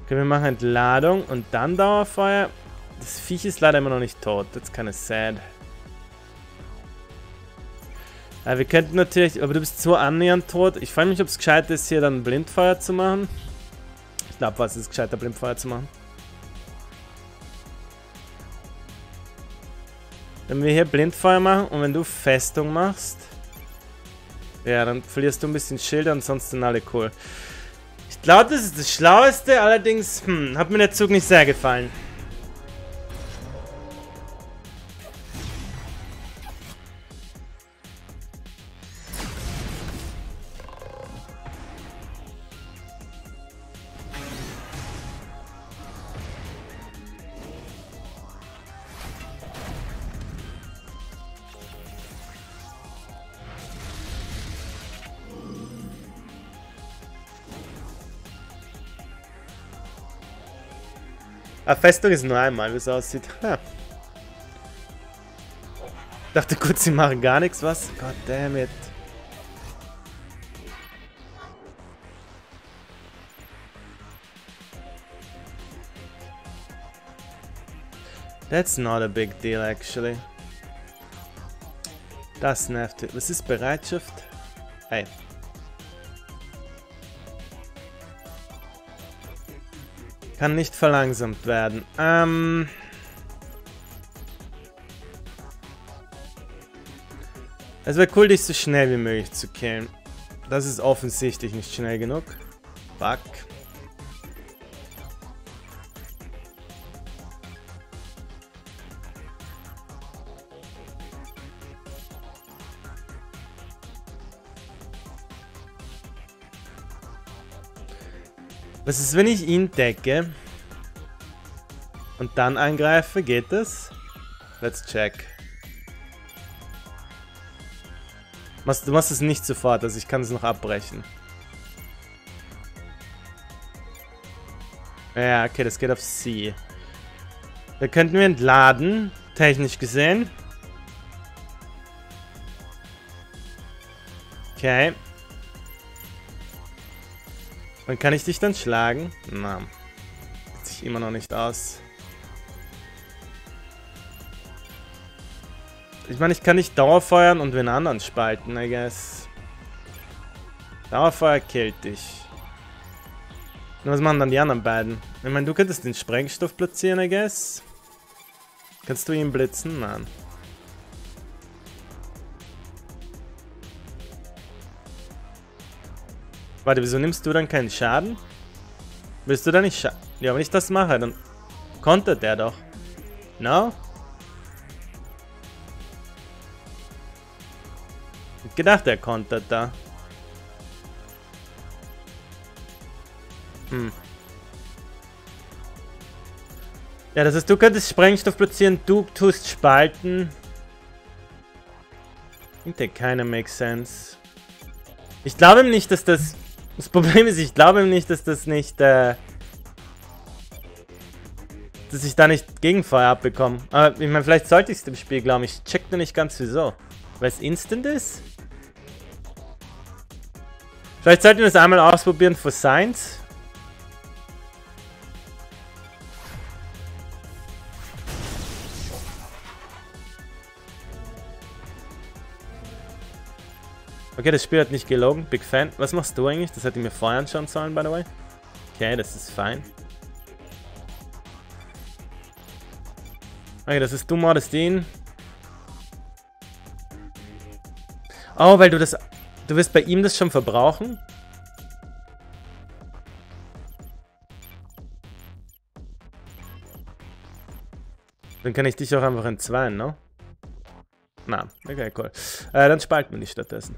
Okay, wir machen Entladung und dann Dauerfeuer. Das Viech ist leider immer noch nicht tot. That's kind of sad. Aber wir könnten natürlich... Aber du bist so annähernd tot. Ich frage mich, ob es gescheit ist, hier dann Blindfeuer zu machen. Ich glaube, was ist gescheiter, Blindfeuer zu machen. Wenn wir hier Blindfeuer machen und wenn du Festung machst... Ja, dann verlierst du ein bisschen Schilder und sonst sind alle cool. Ich glaube, das ist das Schlaueste, allerdings hm, hat mir der Zug nicht sehr gefallen. Ah, Festung ist nur einmal, wie es aussieht. Ha. Dachte kurz, sie machen gar nichts, was? God damn it. That's not a big deal, actually. Das nervt. Was ist Bereitschaft? Hey. Kann nicht verlangsamt werden. Ähm... Es wäre cool, dich so schnell wie möglich zu killen. Das ist offensichtlich nicht schnell genug. Fuck. Was ist, wenn ich ihn decke und dann angreife? Geht das? Let's check. Du machst es nicht sofort, also ich kann es noch abbrechen. Ja, okay, das geht auf C. Da könnten wir entladen, technisch gesehen. Okay. Wann kann ich dich dann schlagen? Na, geht sich immer noch nicht aus. Ich meine, ich kann nicht Dauerfeuern und wen anderen spalten, I guess. Dauerfeuer killt dich. Und was machen dann die anderen beiden? Ich meine, du könntest den Sprengstoff platzieren, I guess. Kannst du ihn blitzen? Nein. Warte, wieso nimmst du dann keinen Schaden? Willst du da nicht Schaden? Ja, wenn ich das mache, dann kontert der doch. No? Gedacht, er kontert da. Hm. Ja, das heißt, du könntest Sprengstoff platzieren, du tust Spalten. Ich denke, keiner makes sense. Ich glaube ihm nicht, dass das... Das Problem ist, ich glaube ihm nicht, dass das nicht... Äh, dass ich da nicht Gegenfeuer abbekomme. Aber ich meine, vielleicht sollte ich es dem Spiel glauben. Ich check nur nicht ganz wieso. Weil es instant ist? Vielleicht sollten wir es einmal ausprobieren für Science. Okay, das Spiel hat nicht gelogen. Big Fan. Was machst du eigentlich? Das hätte ich mir vorher anschauen sollen, by the way. Okay, das ist fein. Okay, das ist du mordest ihn. Oh, weil du das... Du wirst bei ihm das schon verbrauchen? Dann kann ich dich auch einfach entzweien, ne? No? Na, okay, cool. Äh, dann spalten wir dich stattdessen.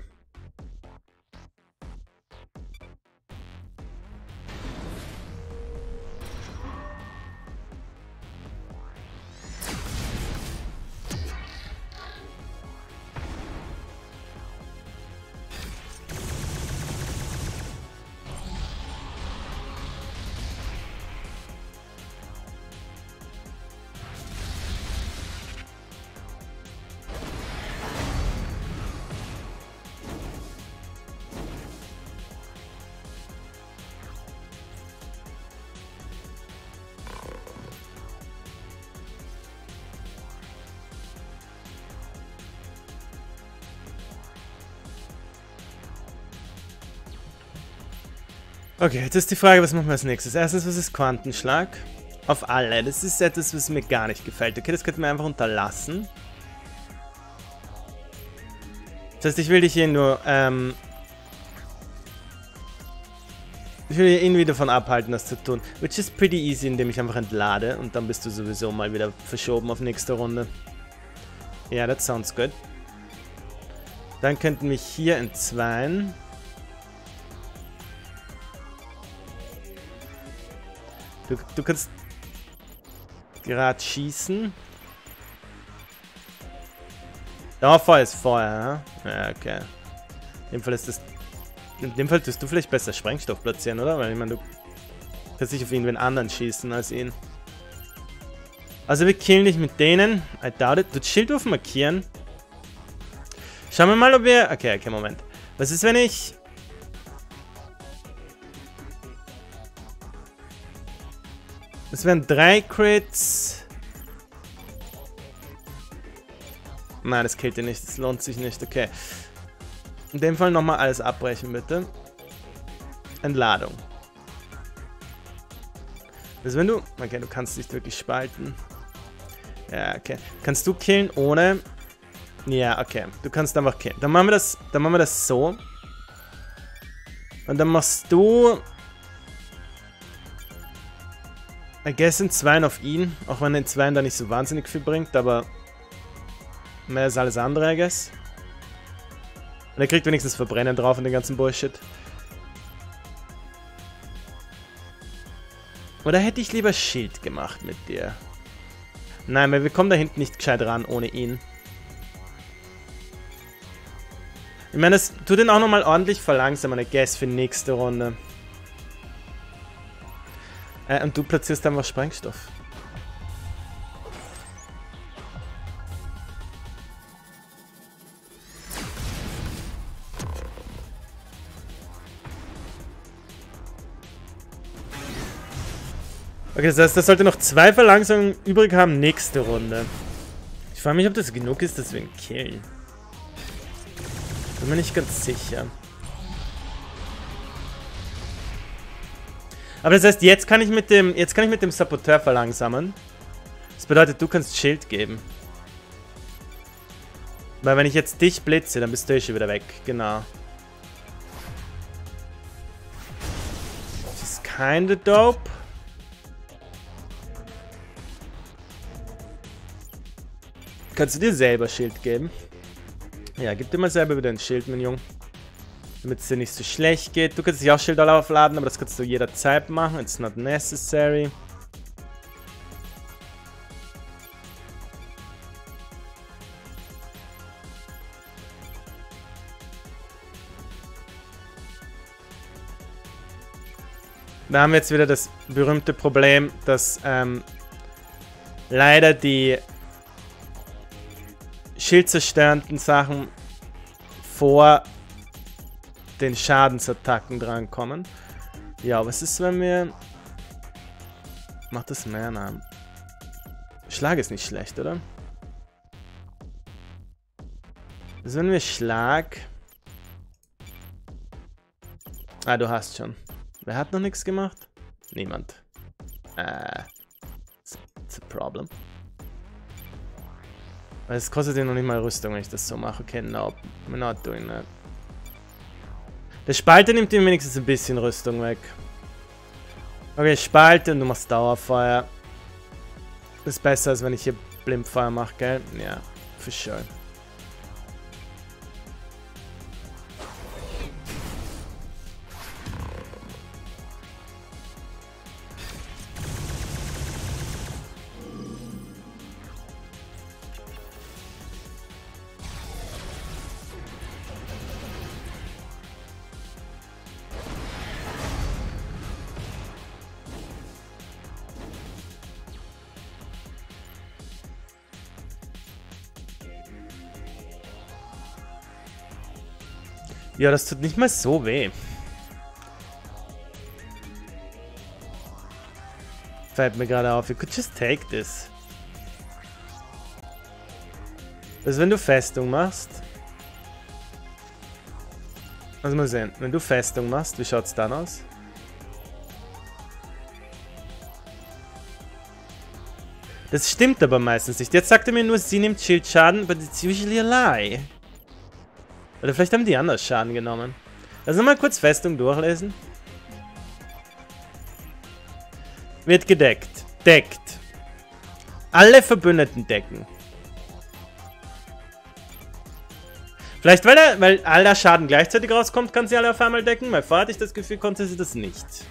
Okay, jetzt ist die Frage, was machen wir als nächstes? Erstens, was ist Quantenschlag? Auf alle. Das ist etwas, was mir gar nicht gefällt. Okay, das könnten wir einfach unterlassen. Das heißt, ich will dich hier nur, ähm... ich will ihn wieder davon abhalten, das zu tun. Which is pretty easy, indem ich einfach entlade. Und dann bist du sowieso mal wieder verschoben auf nächste Runde. Ja, yeah, that sounds good. Dann könnten wir hier entzweien. Du, du kannst gerade schießen. Dauerfeuer ist Feuer, ja? Ja, okay. In dem Fall ist das... In dem Fall tust du vielleicht besser Sprengstoff platzieren, oder? Weil ich meine, du kannst nicht auf irgendwen anderen schießen als ihn. Also wir killen dich mit denen. I doubt it. Du Schildwurf markieren. Schauen wir mal, ob wir... Okay, okay, Moment. Was ist, wenn ich... Das wären drei Crits. Nein, das killt ihr nicht. Das lohnt sich nicht. Okay. In dem Fall nochmal alles abbrechen, bitte. Entladung. Also wenn du... Okay, du kannst dich wirklich spalten. Ja, okay. Kannst du killen ohne... Ja, okay. Du kannst einfach killen. Dann machen wir das, dann machen wir das so. Und dann machst du... I guess in Zweien auf ihn. Auch wenn in Zweien da nicht so wahnsinnig viel bringt, aber... Mehr als alles andere, I guess. Und er kriegt wenigstens Verbrennen drauf und den ganzen Bullshit. Oder hätte ich lieber Schild gemacht mit dir? Nein, weil wir kommen da hinten nicht gescheit ran ohne ihn. Ich meine, das tut ihn auch nochmal ordentlich verlangsamen, I guess, für nächste Runde. Äh, und du platzierst einfach Sprengstoff. Okay, das heißt, das sollte noch zwei Verlangsamungen übrig haben nächste Runde. Ich frage mich, ob das genug ist, deswegen Kill. Bin mir nicht ganz sicher. Aber das heißt, jetzt kann ich mit dem, jetzt kann ich mit dem Saboteur verlangsamen. Das bedeutet, du kannst Schild geben. Weil wenn ich jetzt dich blitze, dann bist du schon wieder weg. Genau. Das ist kinda dope. Kannst du dir selber Schild geben? Ja, gib dir mal selber wieder ein Schild, mein Junge. Damit es dir nicht so schlecht geht. Du kannst dich auch Schild aufladen, aber das kannst du jederzeit machen. It's not necessary. Da haben wir jetzt wieder das berühmte Problem, dass ähm, leider die schildzerstörenden Sachen vor den Schadensattacken drankommen. Ja, was ist, wenn wir... Macht das mehr Namen? Schlag ist nicht schlecht, oder? Was ist, wenn wir Schlag... Ah, du hast schon. Wer hat noch nichts gemacht? Niemand. Äh... It's, it's a problem. Weil es kostet ja noch nicht mal Rüstung, wenn ich das so mache. Okay, no, we're not doing that. Der Spalte nimmt ihm wenigstens ein bisschen Rüstung weg. Okay, Spalte und du machst Dauerfeuer. Ist besser, als wenn ich hier Blindfeuer mache, gell? Ja, for sure. Ja, das tut nicht mal so weh. Fällt mir gerade auf. You could just take this. Also wenn du Festung machst. Also mal sehen. Wenn du Festung machst, wie schaut's dann aus? Das stimmt aber meistens nicht. Jetzt sagt er mir nur, sie nimmt Schildschaden, but it's usually a lie. Oder vielleicht haben die anders Schaden genommen. Lass nochmal kurz Festung durchlesen. Wird gedeckt. Deckt. Alle Verbündeten decken. Vielleicht, weil, er, weil aller Schaden gleichzeitig rauskommt, kann sie alle auf einmal decken. Bei vorher hatte ich das Gefühl, konnte sie das nicht.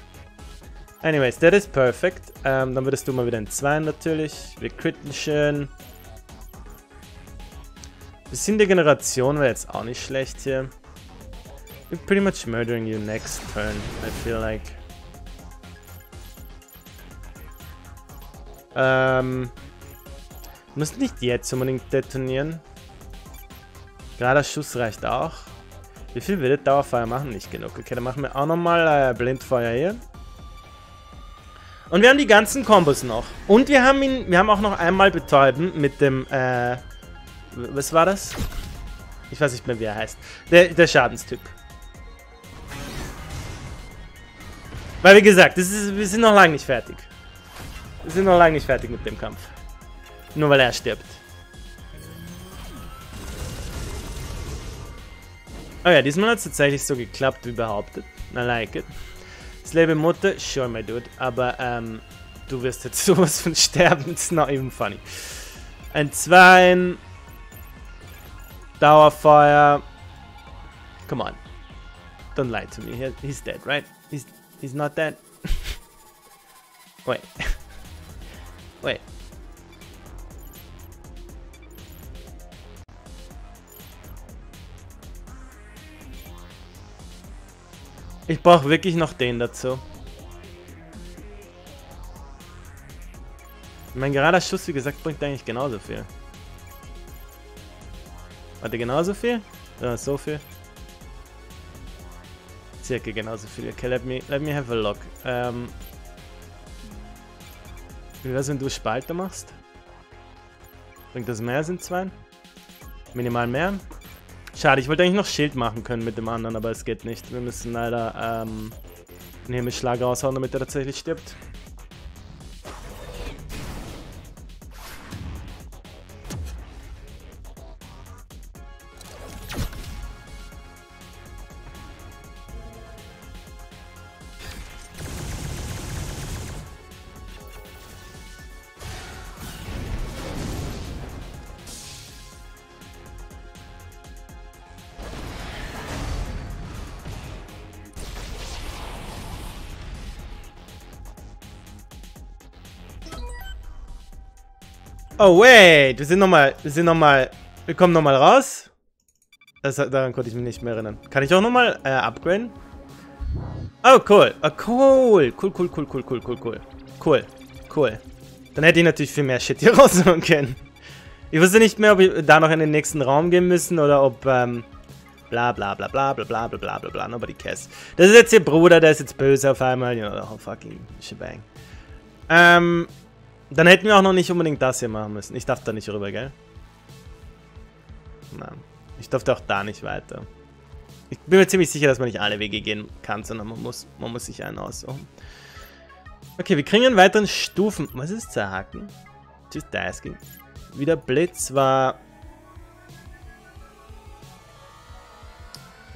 Anyways, that is perfect. Ähm, dann würdest du mal wieder in Zweien natürlich. Wir critten schön. Bisschen Degeneration wäre jetzt auch nicht schlecht hier. We're pretty much murdering you next turn, I feel like. Ähm. Muss nicht jetzt unbedingt detonieren. Gerader Schuss reicht auch. Wie viel will das Dauerfeuer machen? Nicht genug. Okay, dann machen wir auch nochmal äh, Blindfeuer hier. Und wir haben die ganzen Kombos noch. Und wir haben ihn, wir haben auch noch einmal betäuben mit dem, äh, was war das? Ich weiß nicht mehr, wie er heißt. Der, der Schadenstyp. Weil, wie gesagt, das ist, wir sind noch lange nicht fertig. Wir sind noch lange nicht fertig mit dem Kampf. Nur weil er stirbt. Oh ja, diesmal hat es tatsächlich so geklappt, wie behauptet. I like it. Es lebe Mutter, sure my dude, aber ähm, du wirst jetzt sowas von sterben, it's not even funny. Ein Zwein, Dauerfeuer, come on, don't lie to me, he's dead, right? He's, he's not dead. Wait, wait. Ich brauche wirklich noch den dazu. Mein gerader Schuss, wie gesagt, bringt eigentlich genauso viel. Warte, genauso viel? Oder so viel? Circa genauso viel. Okay, let me, let me have a look. Ähm, wie wär's, wenn du Spalter machst? Bringt das mehr sind zwei? Minimal mehr? Schade, ich wollte eigentlich noch Schild machen können mit dem anderen, aber es geht nicht. Wir müssen leider ähm, einen Himmelsschlag raushauen, damit er tatsächlich stirbt. Oh wait, wir sind nochmal, wir sind nochmal, wir kommen nochmal raus. Das, daran konnte ich mich nicht mehr erinnern. Kann ich auch nochmal äh, upgraden? Oh cool, oh cool, cool, cool, cool, cool, cool, cool, cool, cool, cool. Dann hätte ich natürlich viel mehr Shit hier rausholen können. Ich wusste nicht mehr, ob ich da noch in den nächsten Raum gehen müssen oder ob, ähm, bla bla bla bla bla bla bla bla bla bla, nobody cares. Das ist jetzt ihr Bruder, der ist jetzt böse auf einmal, you know, oh fucking shebang. Ähm... Dann hätten wir auch noch nicht unbedingt das hier machen müssen. Ich darf da nicht rüber, gell? Nein. Ich durfte auch da nicht weiter. Ich bin mir ziemlich sicher, dass man nicht alle Wege gehen kann, sondern man muss, man muss sich einen aussuchen. Okay, wir kriegen einen weiteren Stufen... Was ist zerhacken? Just asking. Wieder Blitz war...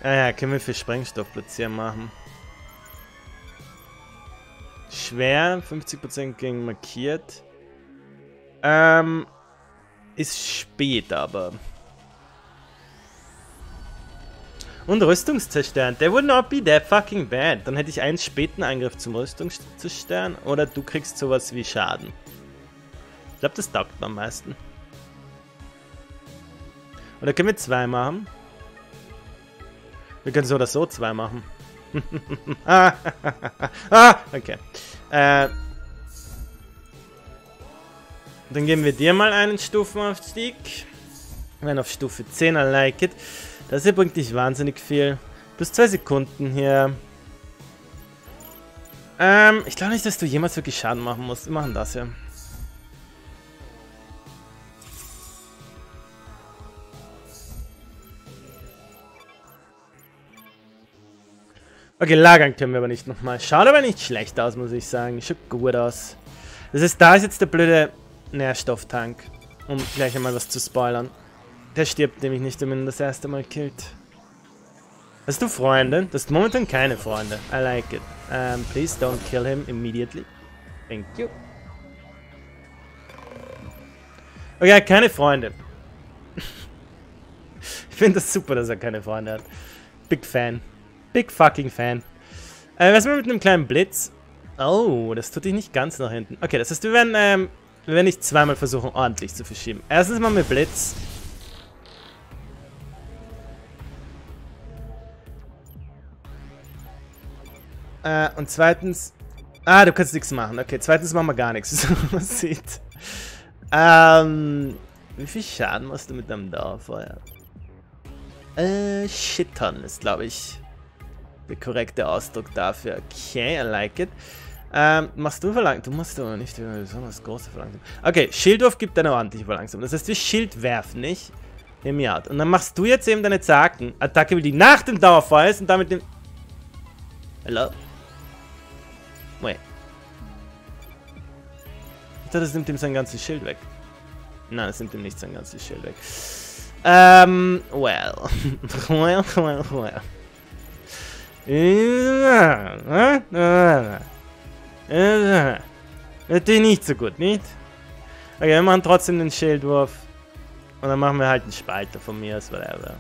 Ja, ja, können wir für Sprengstoff platzieren machen. Schwer, fünfzig Prozent gegen markiert. Ähm, ist spät, aber. Und Rüstungszerstörung. That would not be that fucking bad. Dann hätte ich einen späten Angriff zum Rüstungszerstören oder du kriegst sowas wie Schaden. Ich glaube, das taugt mir am meisten. Oder können wir zwei machen? Wir können so oder so zwei machen. ah, ah, okay. Äh, dann geben wir dir mal einen Stufenaufstieg. Wenn auf Stufe zehn, I like it. Das hier bringt dich wahnsinnig viel. Plus zwei Sekunden hier. Ähm, ich glaube nicht, dass du jemals wirklich Schaden machen musst. Wir machen das hier. Okay, lagern können wir aber nicht nochmal. Schaut aber nicht schlecht aus, muss ich sagen. Schaut gut aus. Das ist, da ist jetzt der blöde Nährstofftank. Um gleich einmal was zu spoilern. Der stirbt nämlich nicht, wenn man das erste Mal killt. Hast du Freunde? Du hast momentan keine Freunde. I like it. Um, please don't kill him immediately. Thank you. Okay, keine Freunde. Ich finde das super, dass er keine Freunde hat. Big Fan. Big fucking Fan. Äh, was ist mit einem kleinen Blitz? Oh, das tut dich nicht ganz nach hinten. Okay, das heißt, wir werden, ähm, wir werden nicht zweimal versuchen, ordentlich zu verschieben. Erstens mal mit Blitz. Äh, und zweitens... Ah, du kannst nichts machen. Okay, zweitens machen wir gar nichts. Man sieht. Ähm, wie viel Schaden machst du mit deinem Dauerfeuer? Äh, Shittern ist, glaube ich, der korrekte Ausdruck dafür. Okay, I like it. Ähm, machst du verlangt? Du musst aber nicht besonders große verlangsamen. Okay, Schildwurf gibt deine ordentliche Verlangsamung. Das heißt, wir Schild werfen, nicht? Im Yard. Und dann machst du jetzt eben deine Zaken-Attacke, die nach dem Dauerfeuer ist und damit dem... Hello? Wait. Ich dachte, das nimmt ihm sein ganzes Schild weg. Nein, das nimmt ihm nicht sein ganzes Schild weg. Ähm, well. well, well, well. Natürlich nicht so gut, nicht? Okay, wir machen trotzdem den Schildwurf. Und dann machen wir halt einen Spalter von mir aus, whatever.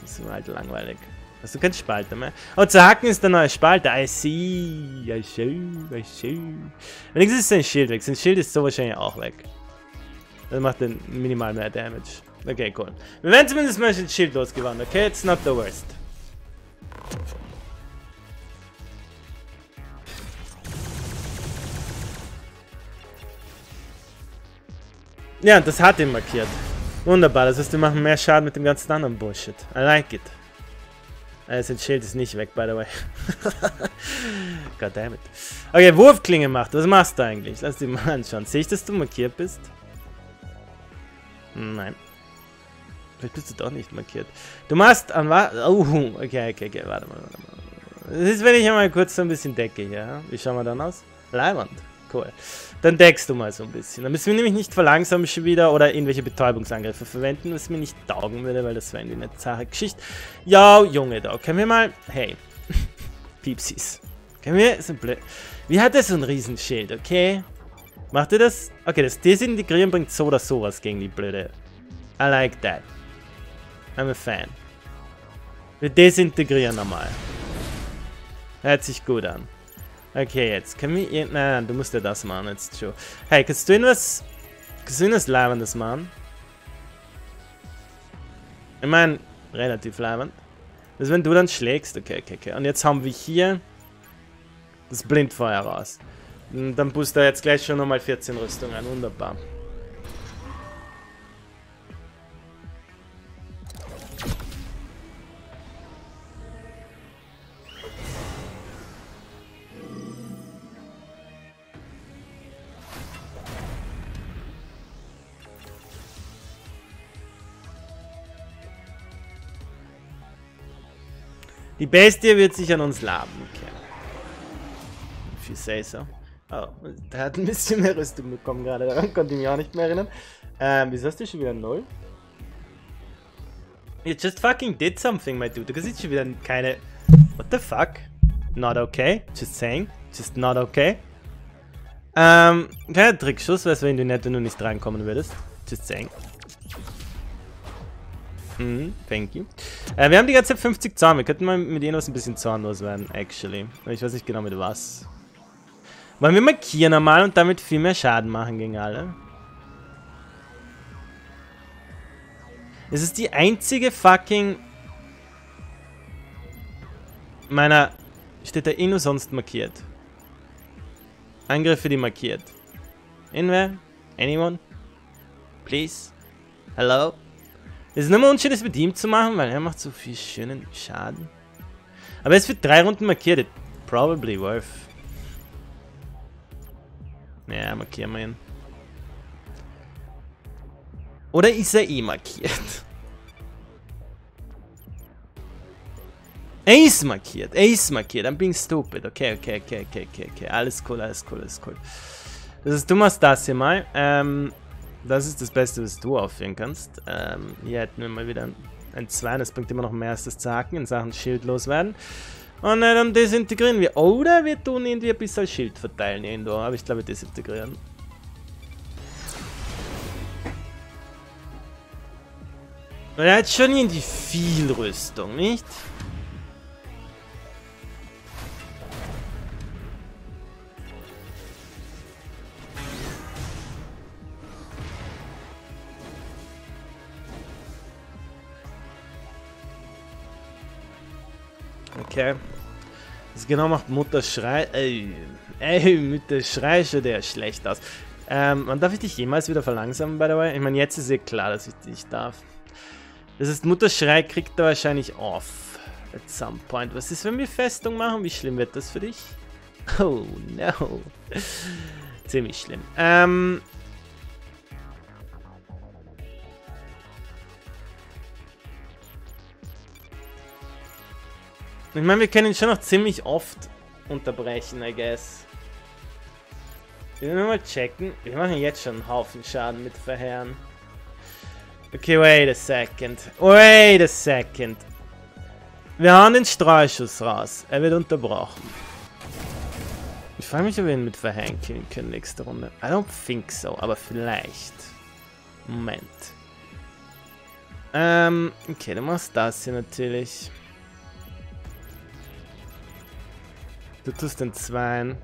Das ist halt langweilig. Hast du keinen Spalter mehr? Oh, Zaken ist der neue Spalter. I see, I see, I see. Wenigstens ist sein Schild weg. Sein Schild ist so wahrscheinlich auch weg. Das macht dann minimal mehr Damage. Okay, cool. Wir werden zumindest mal den Schild losgewandt, okay? It's not the worst. Ja, das hat ihn markiert. Wunderbar, das heißt, wir machen mehr Schaden mit dem ganzen anderen Bullshit. I like it. Also, das Schild ist nicht weg, by the way. Goddammit. Okay, Wurfklinge macht. Was machst du eigentlich? Lass dich mal anschauen. Sehe ich, dass du markiert bist? Nein. Vielleicht bist du doch nicht markiert. Du machst an was? Oh, okay, okay, okay, warte mal, warte mal. Das ist, wenn ich einmal kurz so ein bisschen decke hier. Wie schauen wir dann aus? Leiband. Cool. Dann deckst du mal so ein bisschen. Dann müssen wir nämlich nicht verlangsamen schon wieder oder irgendwelche Betäubungsangriffe verwenden, was mir nicht taugen würde, weil das wäre irgendwie eine zahre Geschichte. Ja, Junge, da können wir mal... Hey. Piepsis. Können wir... So blöd. Wie hat er so ein Riesenschild, okay? Macht ihr das? Okay, das Desintegrieren bringt so oder sowas gegen die blöde... I like that. I'm a fan. Wir desintegrieren nochmal. Hört sich gut an. Okay, jetzt können wir... Nein, nein, du musst ja das machen, jetzt schon. Hey, kannst du irgendwas... Kannst du irgendwas Leibendes machen? Ich meine, relativ leibend. Also wenn du dann schlägst... Okay, okay, okay. Und jetzt haben wir hier... das Blindfeuer raus. Und dann pusht er jetzt gleich schon nochmal vierzehn Rüstungen ein. Wunderbar. Die Bestie wird sich an uns laben, okay. If you say so. Oh, der hat ein bisschen mehr Rüstung bekommen gerade, daran konnte ich mich auch nicht mehr erinnern. Ähm, wieso hast du schon wieder null? You just fucking did something, my dude. Du hast jetzt schon wieder keine... What the fuck? Not okay, just saying. Just not okay. Ähm, kein Trickschuss, weißt du, wenn du nicht, wenn du nicht reinkommen würdest. Just saying. Mhm, thank you. Äh, wir haben die ganze Zeit fünfzig Zorn. Wir könnten mal mit irgendwas ein bisschen zornlos werden, actually. Aber ich weiß nicht genau mit was. Wollen wir markieren einmal und damit viel mehr Schaden machen gegen alle? Es ist die einzige fucking... Meiner... Steht da eh nur sonst markiert. Angriffe, die markiert. Anywhere? Anyone? Please? Hello? Es ist immer unschön, das mit ihm zu machen, weil er macht so viel schönen Schaden. Aber er ist für drei Runden markiert. Probably worth. Ja, markieren wir ihn. Oder ist er eh markiert? Er ist markiert, er ist markiert. I'm being stupid. Okay, okay, okay, okay, okay, okay. Alles cool, alles cool, alles cool. Das ist, du machst das hier mal. Ähm... Das ist das Beste, was du aufführen kannst. Ähm, hier hätten wir mal wieder ein zwei. Das bringt immer noch mehr als das Zaken in Sachen Schild loswerden. Und äh, dann desintegrieren wir. Oder wir tun irgendwie ein bisschen Schild verteilen irgendwo. Aber ich glaube, desintegrieren. Und er hat schon irgendwie viel Rüstung, nicht? Okay. Das genau macht Mutterschrei. Ey, ey, Mutterschrei schaut ja schlecht aus. Ähm, wann darf ich dich jemals wieder verlangsamen, by the way? Ich meine, jetzt ist eh klar, dass ich dich darf. Das heißt, Mutterschrei kriegt er wahrscheinlich auf. At some point. Was ist, wenn wir Festung machen? Wie schlimm wird das für dich? Oh, no. Ziemlich schlimm. Ähm... Ich meine, wir können ihn schon noch ziemlich oft unterbrechen, I guess. Wir müssen mal checken. Wir machen jetzt schon einen Haufen Schaden mit Verheeren. Okay, wait a second. Wait a second. Wir hauen den Streuschuss raus. Er wird unterbrochen. Ich frage mich, ob wir ihn mit Verheeren killen können nächste Runde. I don't think so, aber vielleicht. Moment. Ähm, okay, du machst das hier natürlich. Du tust den Zweien.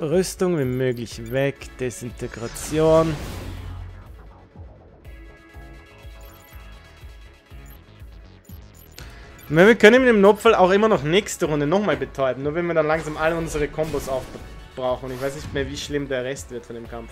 Rüstung wie möglich weg. Desintegration. Wir können mit dem Notfall auch immer noch nächste Runde nochmal betäuben. Nur wenn wir dann langsam alle unsere Kombos aufbrauchen. Ich weiß nicht mehr, wie schlimm der Rest wird von dem Kampf.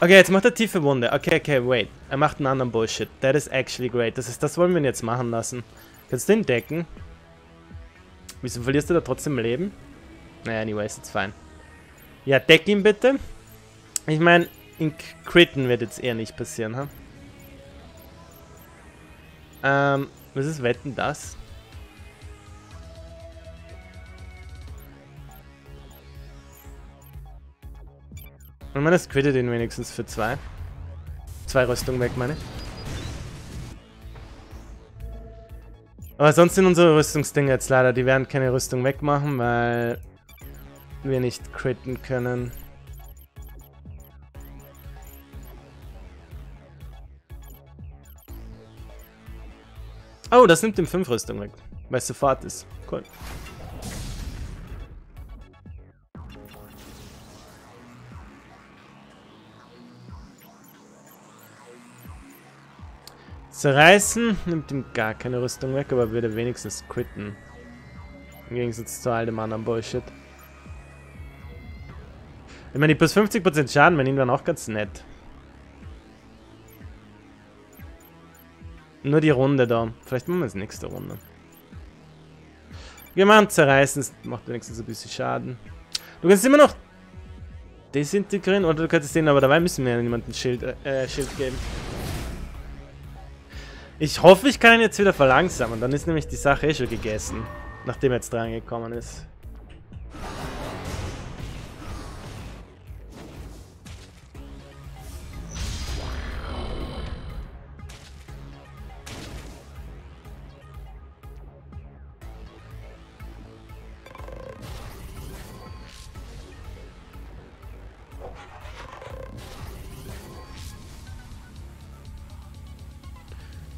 Okay, jetzt macht er tiefe Wunde. Okay, okay, wait. Er macht einen anderen Bullshit. That is actually great. Das ist, das wollen wir ihn jetzt machen lassen. Kannst du ihn decken? Wieso verlierst du da trotzdem Leben? Naja, anyway, ist jetzt fein. Ja, deck ihn bitte. Ich meine, in Critten wird jetzt eher nicht passieren, ha? Ähm, was ist Wetten, das? Ich meine, das crittet ihn wenigstens für zwei. Zwei Rüstung weg, meine ich. Aber sonst sind unsere Rüstungsdinger jetzt leider. Die werden keine Rüstung wegmachen, weil wir nicht critten können. Oh, das nimmt ihm fünf Rüstung weg, weil es sofort ist. Cool. Zerreißen, nimmt ihm gar keine Rüstung weg, aber würde wenigstens critten. Im Gegensatz zu all dem anderen Bullshit. Ich meine, die plus fünfzig Prozent Schaden bei ihm waren auch ganz nett. Nur die Runde da. Vielleicht machen wir es nächste Runde. Wir machen Zerreißen, das macht wenigstens ein bisschen Schaden. Du kannst immer noch desintegrieren, oder du könntest den, aber dabei müssen wir ja niemandem Schild, äh, Schild geben. Ich hoffe, ich kann ihn jetzt wieder verlangsamen. Dann ist nämlich die Sache eh schon gegessen, nachdem er jetzt dran gekommen ist.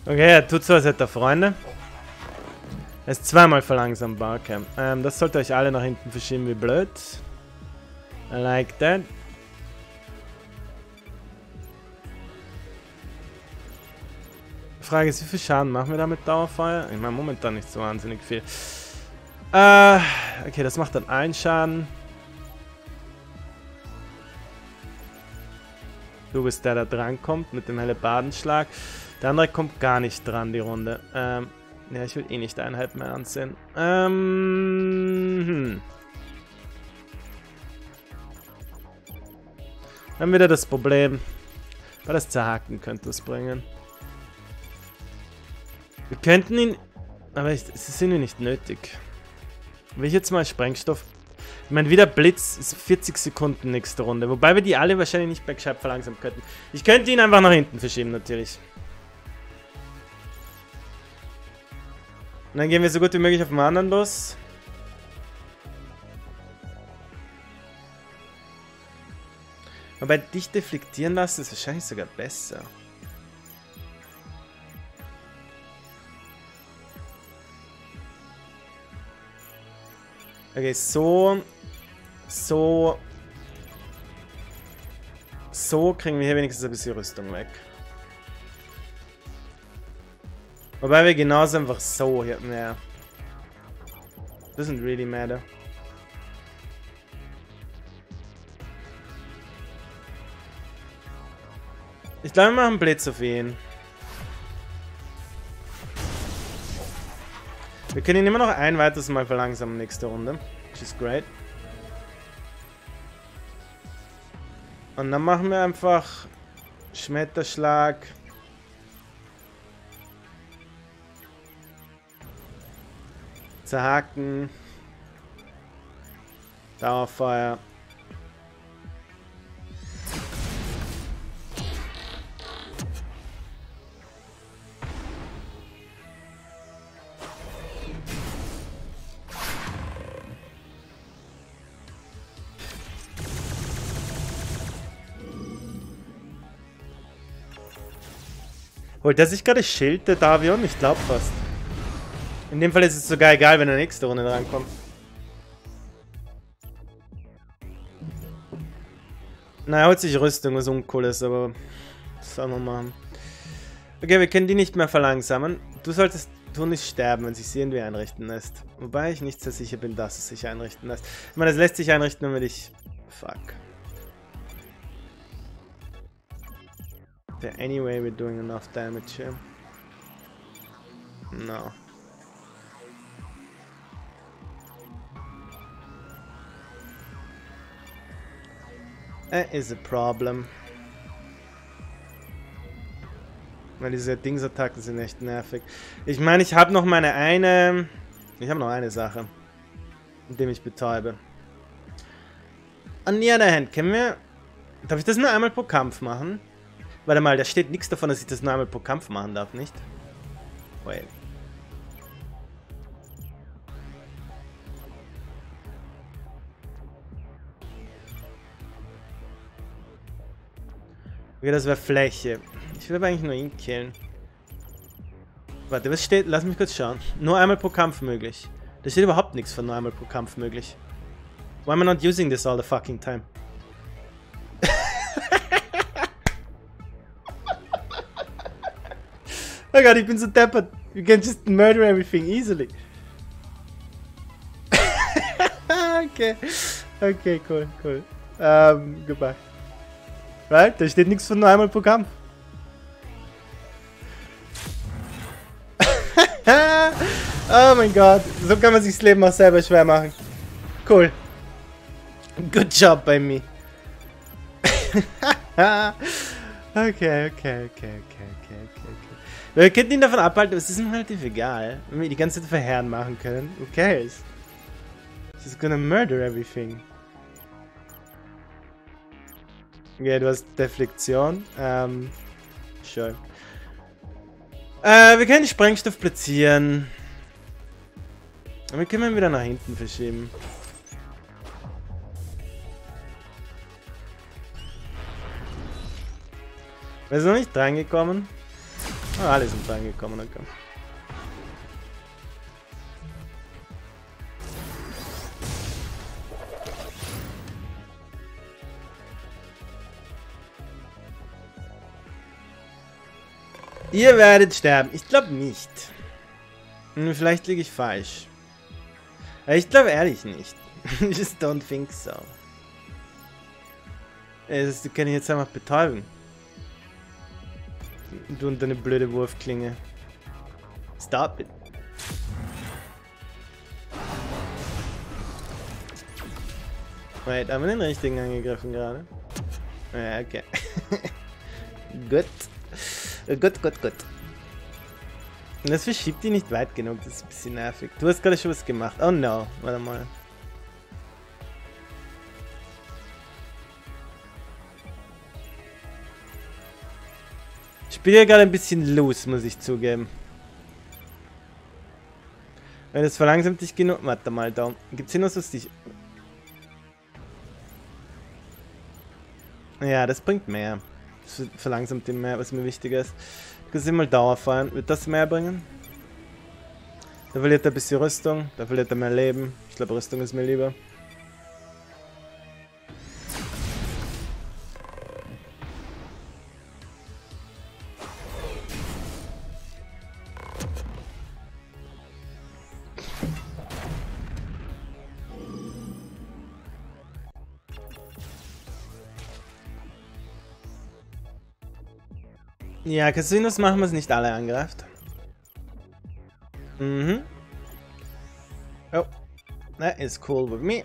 Okay, er tut so, als hätte er Freunde. Er ist zweimal verlangsambar, okay. Ähm, das sollte euch alle nach hinten verschieben, wie blöd. I like that. Die Frage ist, wie viel Schaden machen wir da mit Dauerfeuer? Ich meine, momentan nicht so wahnsinnig viel. Äh, okay, das macht dann allen Schaden. Du bist der, der drankommt mit dem Hellebardenschlag. Der andere kommt gar nicht dran, die Runde. Ähm, ja, ich will eh nicht Einheit mehr ansehen. Ähm, hm. Wir haben wieder das Problem, weil das Zerhaken könnte es bringen. Wir könnten ihn, aber es ist irgendwie nicht nötig. Will ich jetzt mal Sprengstoff... Ich meine, wieder Blitz ist vierzig Sekunden nächste Runde. Wobei wir die alle wahrscheinlich nicht mehr gescheit verlangsamen könnten. Ich könnte ihn einfach nach hinten verschieben, natürlich. Und dann gehen wir so gut wie möglich auf den anderen los. Aber dich deflektieren lassen ist wahrscheinlich sogar besser. Okay, so... So... So kriegen wir hier wenigstens ein bisschen Rüstung weg. Wobei wir genauso einfach so hier. Naja. Doesn't really matter. Ich glaube, wir machen einen Blitz auf ihn. Wir können ihn immer noch ein weiteres Mal verlangsamen nächste Runde. Which is great. Und dann machen wir einfach Schmetterschlag. Zerhaken. Dauerfeuer. Holt er sich gerade Schild, der Davion? Ich glaube fast. In dem Fall ist es sogar egal, wenn er nächste Runde drankommt. Na, er holt sich Rüstung, was uncool ist, aber... Das sollen wir machen. Okay, wir können die nicht mehr verlangsamen. Du solltest du nicht sterben, wenn sich sie irgendwie einrichten lässt. Wobei ich nicht sehr sicher bin, dass es sich einrichten lässt. Ich meine, es lässt sich einrichten, wenn wir dich... Fuck. But anyway, we're doing enough damage here. No. That is a problem. Weil diese Dingsattacken sind echt nervig. Ich meine, ich habe noch meine eine... Ich habe noch eine Sache, indem ich betäube. On the other hand, können wir... Darf ich das nur einmal pro Kampf machen? Warte mal, da steht nichts davon, dass ich das nur einmal pro Kampf machen darf, nicht? Wait. Okay, das wäre Fläche. Ich will aber eigentlich nur ihn killen. Warte, was steht? Lass mich kurz schauen. Nur einmal pro Kampf möglich. Da steht überhaupt nichts von nur einmal pro Kampf möglich. Why am I not using this all the fucking time? Oh Gott, ich bin so deppert. You can just murder everything easily. Okay. Okay, cool, cool. Ähm, goodbye. Right? Da steht nichts von nur einmal pro Kampf. Oh mein Gott. So kann man sich das Leben auch selber schwer machen. Cool. Good job by me. Okay, okay, okay, okay, okay, okay. Wir könnten ihn davon abhalten, aber es ist ihm relativ egal. Wenn wir die ganze Zeit verheeren machen können. Who cares? She's gonna murder everything. Okay, du hast Deflektion. Ähm, schön. Äh, wir können den Sprengstoff platzieren. Und wir können ihn wieder nach hinten verschieben. Wer ist noch nicht drangekommen? Oh, alle sind reingekommen, okay. Ihr werdet sterben. Ich glaube nicht. Vielleicht liege ich falsch. Aber ich glaube ehrlich nicht. Just don't think so. Das kann ich jetzt einfach betäuben. Du und deine blöde Wurfklinge. Stop it. Wait, haben wir den richtigen angegriffen gerade? Ja, okay. Gut. Gut, gut, gut. Und das verschiebt die nicht weit genug, das ist ein bisschen nervig. Du hast gerade schon was gemacht. Oh no, warte mal. Ich bin ja gerade ein bisschen loose, muss ich zugeben. Wenn das verlangsamt dich genug... Warte mal, da gibt's hier noch so dich... Ja, das bringt mehr. Das verlangsamt den mehr, was mir wichtiger ist. Du kannst immer Dauer fahren. Wird das mehr bringen? Da verliert er ein bisschen Rüstung. Da verliert er mehr Leben. Ich glaube, Rüstung ist mir lieber. Ja, Casinos machen wir es nicht alle angreift. Mhm. Oh. That is cool with me.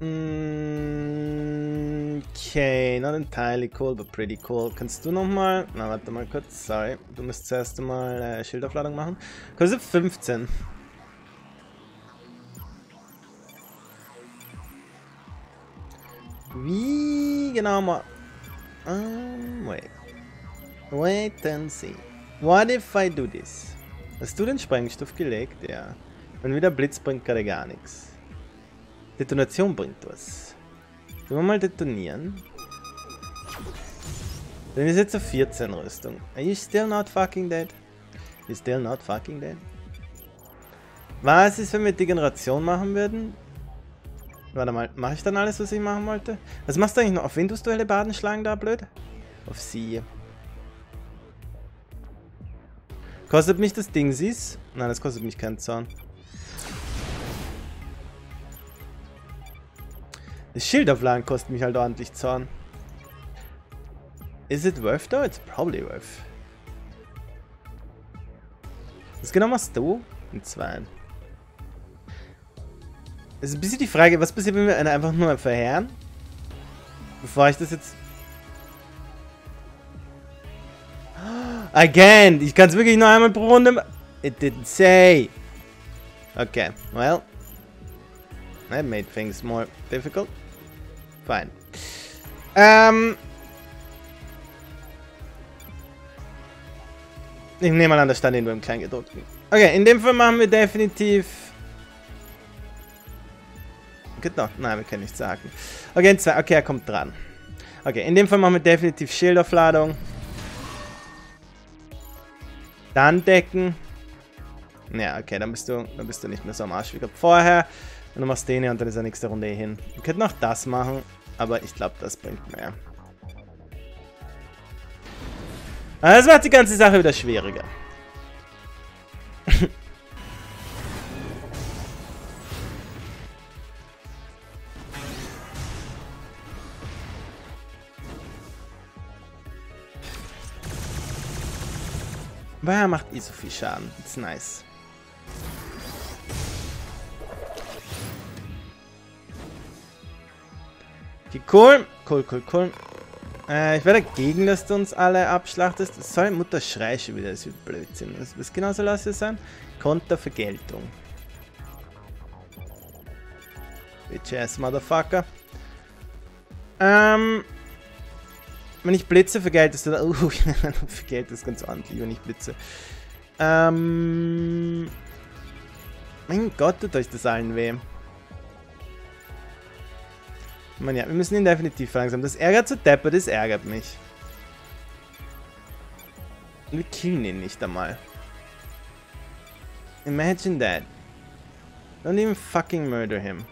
Mm, okay, not entirely cool, but pretty cool. Kannst du nochmal... Na, warte mal kurz, sorry. Du musst zuerst mal äh, Schildaufladung machen. Kostet fünfzehn. Wie genau mal... Um, wait. Wait and see. What if I do this? Hast du den Sprengstoff gelegt? Ja. Und wieder Blitz bringt gerade gar nichts. Detonation bringt was. Sollen wir mal detonieren? Dann ist jetzt auf vierzehn Rüstung. Are you still not fucking dead? You still not fucking dead? Was ist, wenn wir Degeneration machen würden? Warte mal, mache ich dann alles, was ich machen wollte? Was machst du eigentlich noch? Auf wen tust du Hellebarden schlagen da, blöd? Auf sie. Kostet mich das Ding siehst? Nein, das kostet mich keinen Zorn. Das Schildaufladen kostet mich halt ordentlich Zorn. Is it worth though? It's probably worth. Was genau machst du? In zwei. Es ist ein bisschen die Frage, was passiert, wenn wir einen einfach nur verheeren? Bevor ich das jetzt... Again! Ich kann es wirklich nur einmal pro Runde... It didn't say! Okay, well... I made things more difficult. Fine. Ähm... Ich nehme mal an, da stand nur im Kleingedruckten. Okay, in dem Fall machen wir definitiv... Genau. Nein, wir können nichts sagen. Okay, in zwei. Okay, er kommt dran. Okay, in dem Fall machen wir definitiv Schildaufladung. Dann decken. Ja, okay, dann bist du, dann bist du nicht mehr so am Arsch wie vorher. Und du machst den hier und dann ist der nächste Runde hier hin. Wir könnten auch das machen, aber ich glaube, das bringt mehr. Aber das macht die ganze Sache wieder schwieriger. Aber er macht eh so viel Schaden. It's nice. Okay, cool. Cool, cool, cool. Äh, ich wäre dagegen, dass du uns alle abschlachtest. Sorry, Mutter schrei schon wieder. Das ist Blödsinn. Was, was genau soll das hier sein? Kontervergeltung. Bitch ass Motherfucker. Ähm... Wenn ich blitze, vergeltest du da... Oh, vergeltest ganz ordentlich, wenn ich blitze. Ähm... Mein Gott, tut euch das allen weh. Ich meine, ja, wir müssen ihn definitiv verlangsamen. Das ärgert so deppert, das ärgert mich. Wir killen ihn nicht einmal. Imagine that. Don't even fucking murder him.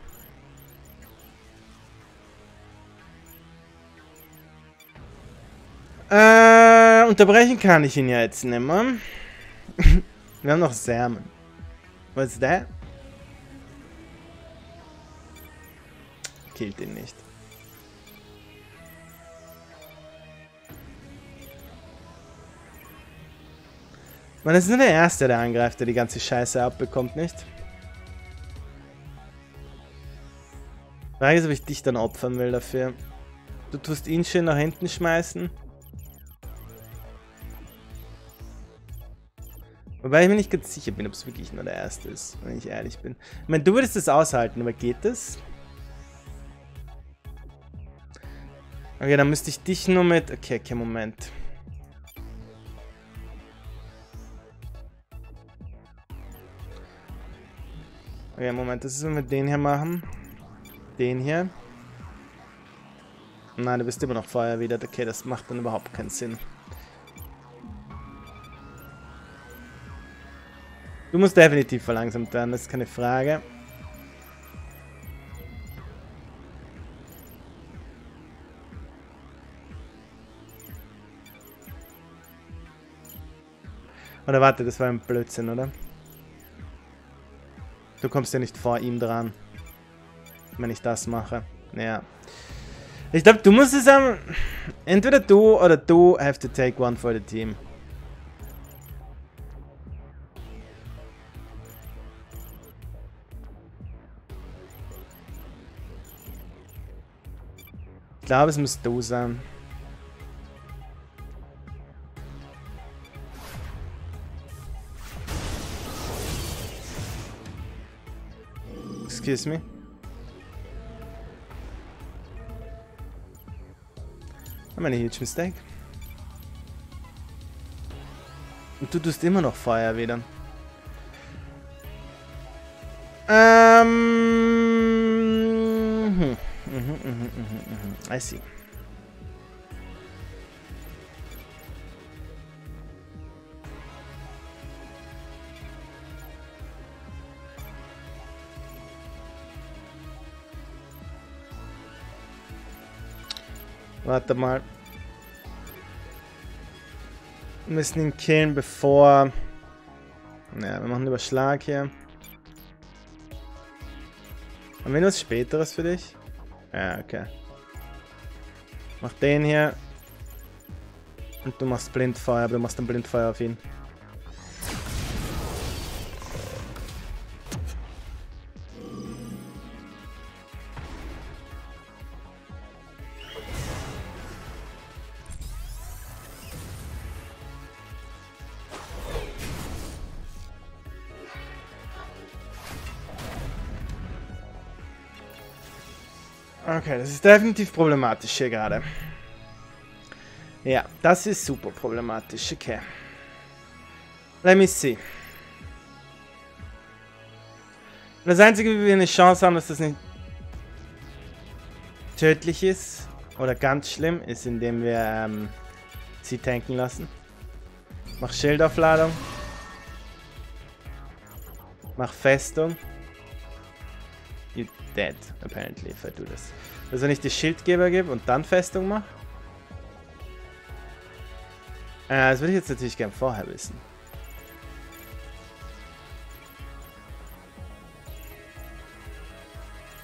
Äh, unterbrechen kann ich ihn ja jetzt nicht mehr. Wir haben noch Sermon. Was ist das? Killt ihn nicht. Man, das ist nur der Erste, der angreift, der die ganze Scheiße abbekommt, nicht? Die Frage ist, ob ich dich dann opfern will dafür. Du tust ihn schön nach hinten schmeißen. Wobei ich mir nicht ganz sicher bin, ob es wirklich nur der erste ist, wenn ich ehrlich bin. Ich meine, du würdest das aushalten, aber geht das? Okay, dann müsste ich dich nur mit... Okay, okay, Moment. Okay, Moment, das ist, wenn wir den hier machen. Den hier. Nein, du bist immer noch Feuer wieder. Okay, das macht dann überhaupt keinen Sinn. Du musst definitiv verlangsamt werden, das ist keine Frage. Oder warte, das war ein Blödsinn, oder? Du kommst ja nicht vor ihm dran, wenn ich das mache. Ja. Ich glaube, du musst es am... Entweder du oder du have to take one for the team. Ich glaube, es muss du sein. Excuse me. I made a huge mistake. Und du tust immer noch Feuer wieder. Ähm. Mhm, mhm, mhm, mhm, mhm. I see. Warte mal. Wir müssen ihn killen, bevor... Naja, wir machen einen Überschlag hier. Haben wir noch was Späteres für dich? Ja, okay. Mach den hier. Und du machst Blindfeuer, aber du machst ein Blindfeuer auf ihn. Okay, das ist definitiv problematisch hier gerade. Ja, das ist super problematisch, okay. Let me see. Das Einzige, wie wir eine Chance haben, dass das nicht tödlich ist oder ganz schlimm, ist, indem wir ähm, sie tanken lassen. Mach Schildaufladung. Mach Festung. You're dead, apparently, if I do this. Also wenn ich die Schildgeber gebe und dann Festung mache? Äh, das würde ich jetzt natürlich gern vorher wissen.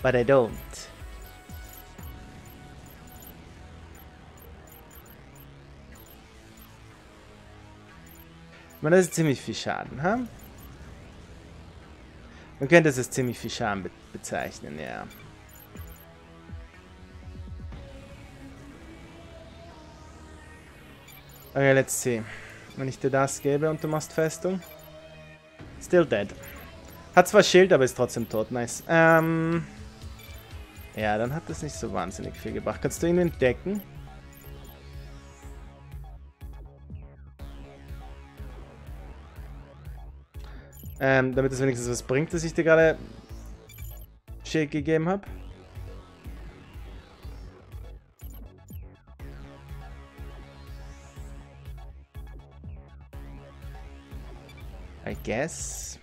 But I don't. Man, das ist ziemlich viel Schaden, ha? Huh? Man könnte es als ziemlich viel Schaden be bezeichnen, ja. Okay, let's see. Wenn ich dir das gebe und du machst Festung. Still dead. Hat zwar Schild, aber ist trotzdem tot. Nice. Ähm. Ja, dann hat das nicht so wahnsinnig viel gebracht. Kannst du ihn entdecken? Ähm, damit es wenigstens was bringt, dass ich dir gerade Schild gegeben habe. I guess.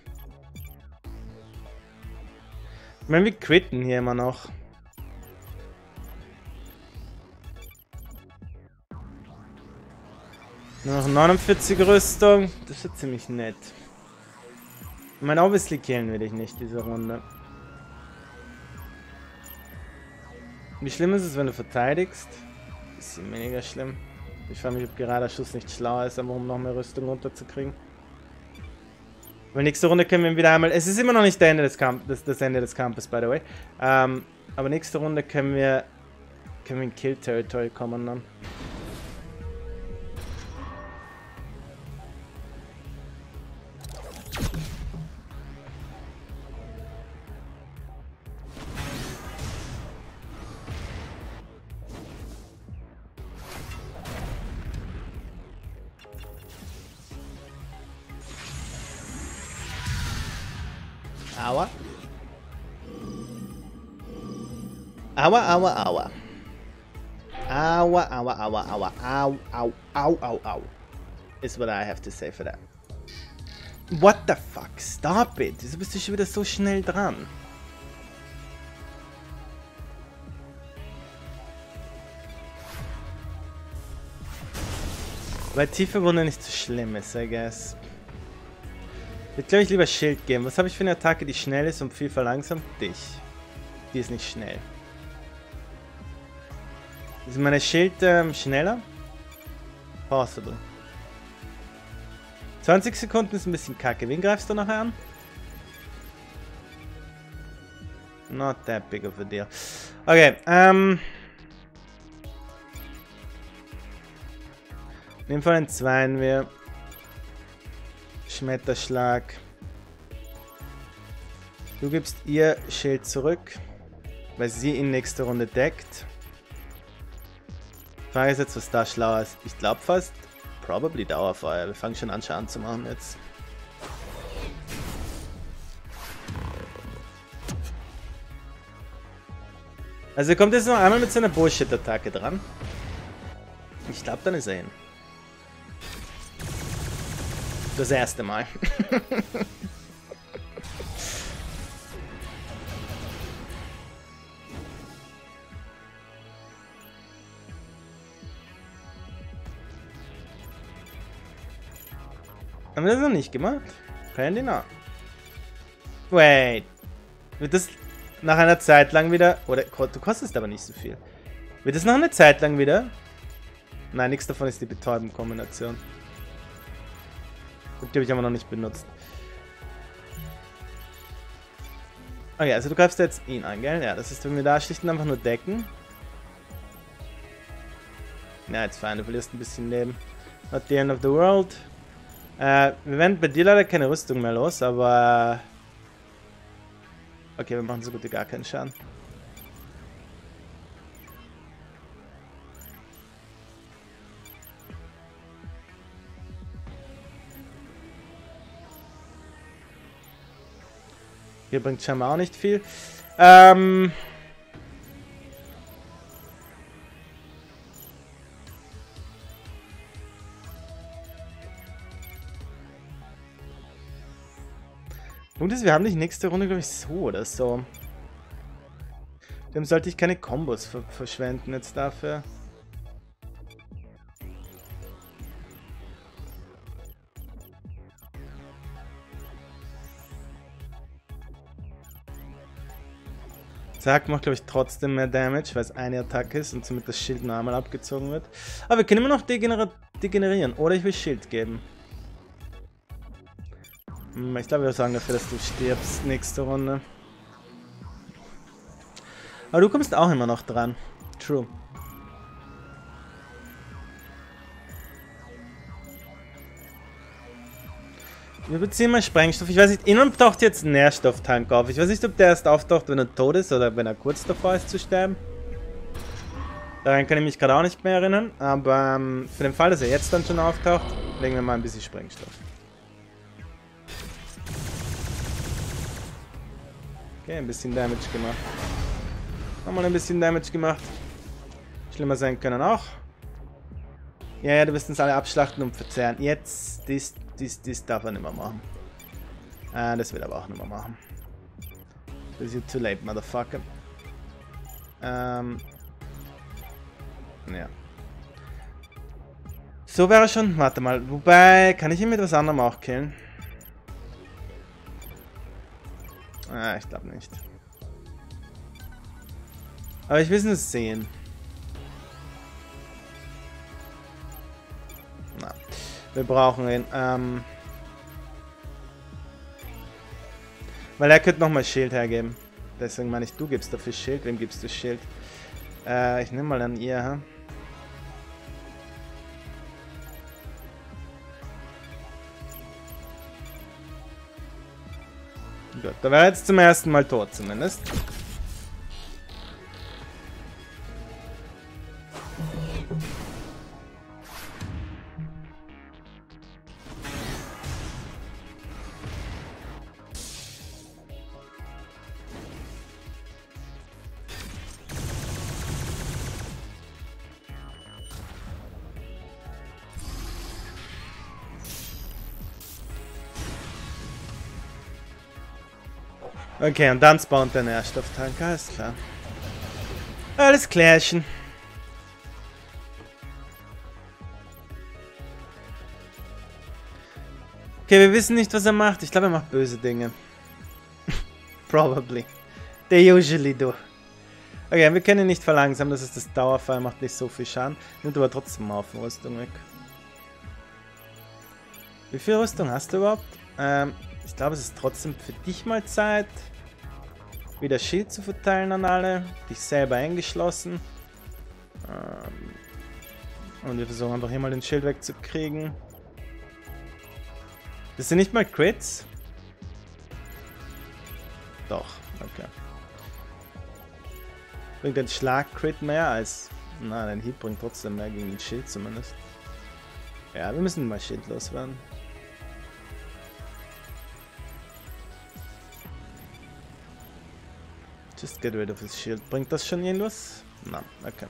Ich meine, wir quitten hier immer noch. Nur noch neunundvierzig Rüstung. Das ist ziemlich nett. Ich meine, obviously killen will ich nicht, diese Runde. Wie schlimm ist es, wenn du verteidigst? Bisschen weniger schlimm. Ich frage mich, ob gerader Schuss nicht schlauer ist, aber um noch mehr Rüstung runterzukriegen. Weil nächste Runde können wir wieder einmal... Es ist immer noch nicht das Ende des Kampfes, das, das Ende des Kampfes, by the way. Ähm, aber nächste Runde können wir... Können wir in Kill-Territory kommen dann. Aua. Aua, aua, aua. Aua, aua, aua, aua. Ow, ow, ow, ow, ow. Is what I have to say for that. What the fuck? Stop it. Wieso bist du schon wieder so schnell dran? Weil tiefe Wunde nicht so schlimm ist, I guess. Ich glaube, ich lieber Schild geben. Was habe ich für eine Attacke, die schnell ist und viel verlangsamt? Dich. Die ist nicht schnell. Ist meine Schild ähm, schneller? Possible. zwanzig Sekunden ist ein bisschen kacke. Wen greifst du nachher an? Not that big of a deal. Okay, ähm... in dem Fall entzweien wir. Schmetterschlag. Du gibst ihr Schild zurück, weil sie in nächster Runde deckt. Frage ist jetzt, was da schlauer ist. Ich glaube fast, probably Dauerfeuer. Wir fangen schon an, Schaden zu machen jetzt. Also er kommt jetzt noch einmal mit seiner Bullshit-Attacke dran. Ich glaube, dann ist er hin. Das erste Mal. Haben wir das noch nicht gemacht? Apparently not. Wait. Wird das nach einer Zeit lang wieder... Oder du kostest aber nicht so viel. Wird das nach einer Zeit lang wieder... Nein, nichts davon ist die Betäuben-Kombination. Gut, die habe ich aber noch nicht benutzt. Okay, also du greifst jetzt ihn an, gell? Ja, das ist, wenn wir da schlichten einfach nur decken. Na, ja, jetzt fein, du verlierst ein bisschen Leben. Not the end of the world. Äh, wir werden bei dir leider keine Rüstung mehr los, aber... Okay, wir machen so gut wie gar keinen Schaden. Hier bringt scheinbar auch nicht viel. Ähm... Punkt ist, wir haben dich nächste Runde, glaube ich, so oder so. Dem sollte ich keine Kombos ver verschwenden jetzt dafür. Zack macht, glaube ich, trotzdem mehr Damage, weil es eine Attacke ist und somit das Schild noch einmal abgezogen wird. Aber wir können immer noch degenerieren, oder ich will Schild geben. Ich glaube, wir sagen dafür, dass du stirbst nächste Runde. Aber du kommst auch immer noch dran. True. Wir beziehen mal Sprengstoff. Ich weiß nicht, innen taucht jetzt ein Nährstofftank auf. Ich weiß nicht, ob der erst auftaucht, wenn er tot ist oder wenn er kurz davor ist zu sterben. Daran kann ich mich gerade auch nicht mehr erinnern. Aber ähm, für den Fall, dass er jetzt dann schon auftaucht, legen wir mal ein bisschen Sprengstoff. Okay, ein bisschen Damage gemacht. Nochmal ein bisschen Damage gemacht. Schlimmer sein können auch. Ja, ja, du wirst uns alle abschlachten und verzehren. Jetzt, dies, dies, dies darf er nicht mehr machen. Ah, das wird er aber auch nicht mehr machen. Das ist too late, motherfucker. Ähm. Ja. So wäre schon. Warte mal. Wobei, kann ich ihn mit was anderem auch killen? Ah, ich glaube nicht. Aber ich will es nur sehen. Na, wir brauchen ihn. Ähm, weil er könnte nochmal Schild hergeben. Deswegen meine ich, du gibst dafür Schild. Wem gibst du Schild? Äh, ich nehme mal an ihr, ha? Gut, da wäre jetzt zum ersten Mal tot zumindest. Okay, und dann spawnt der Nährstofftank, alles klar. Alles klärchen. Okay, wir wissen nicht, was er macht. Ich glaube, er macht böse Dinge. Probably. They usually do. Okay, wir können ihn nicht verlangsamen, das ist das Dauerfeuer, macht nicht so viel Schaden. Nimmt aber trotzdem auf Rüstung weg. Wie viel Rüstung hast du überhaupt? Ähm, ich glaube, es ist trotzdem für dich mal Zeit, wieder Schild zu verteilen an alle, dich selber eingeschlossen. Ähm, und wir versuchen einfach hier mal den Schild wegzukriegen. Das sind nicht mal Crits? Doch, okay. Bringt ein Schlag-Crit mehr als... Nein, ein Hit bringt trotzdem mehr gegen den Schild zumindest. Ja, wir müssen mal Schild loswerden. Just get rid of his shield. Bringt das schon irgendwas? Nein, okay.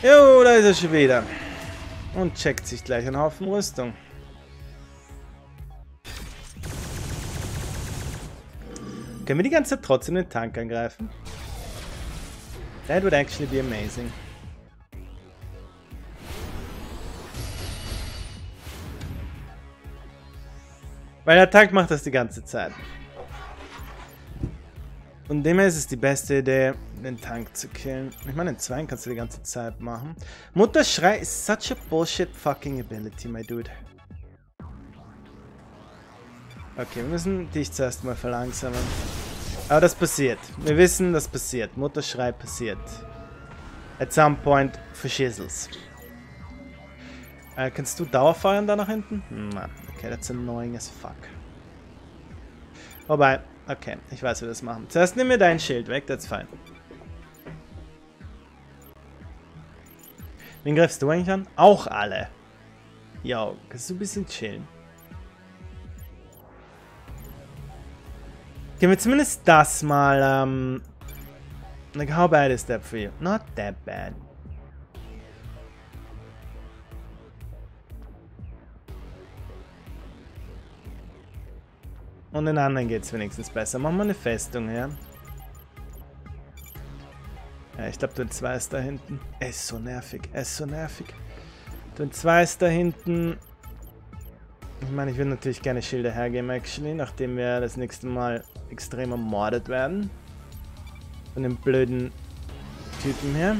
Jo, da ist er schon wieder. Und checkt sich gleich einen Haufen Rüstung. Können wir die ganze Zeit trotzdem den Tank angreifen? That would actually be amazing. Weil der Tank macht das die ganze Zeit. Von dem her ist es die beste Idee, den Tank zu killen. Ich meine, den Zweien kannst du die ganze Zeit machen. Mutterschrei ist such a bullshit fucking ability, my dude. Okay, wir müssen dich zuerst mal verlangsamen. Aber das passiert. Wir wissen, das passiert. Mutterschrei passiert. At some point verschissels. Äh, kannst du Dauerfeuern da nach hinten? Nein. Okay, that's annoying as fuck. Wobei... Okay, ich weiß, wie wir das machen. Zuerst nimm mir dein Schild weg, that's fine. Wen greifst du eigentlich an? Auch alle. Jo, kannst du ein bisschen chillen? Können wir zumindest das mal, ähm... Um, like, how bad is that for you? Not that bad. Und den anderen geht es wenigstens besser. Machen wir eine Festung her. Ja, ich glaube, Turn zwei ist da hinten. Es ist so nervig, es ist so nervig. Turn zwei ist da hinten. Ich meine, ich würde natürlich gerne Schilder hergeben, actually, nachdem wir das nächste Mal extrem ermordet werden. Von dem blöden Typen her.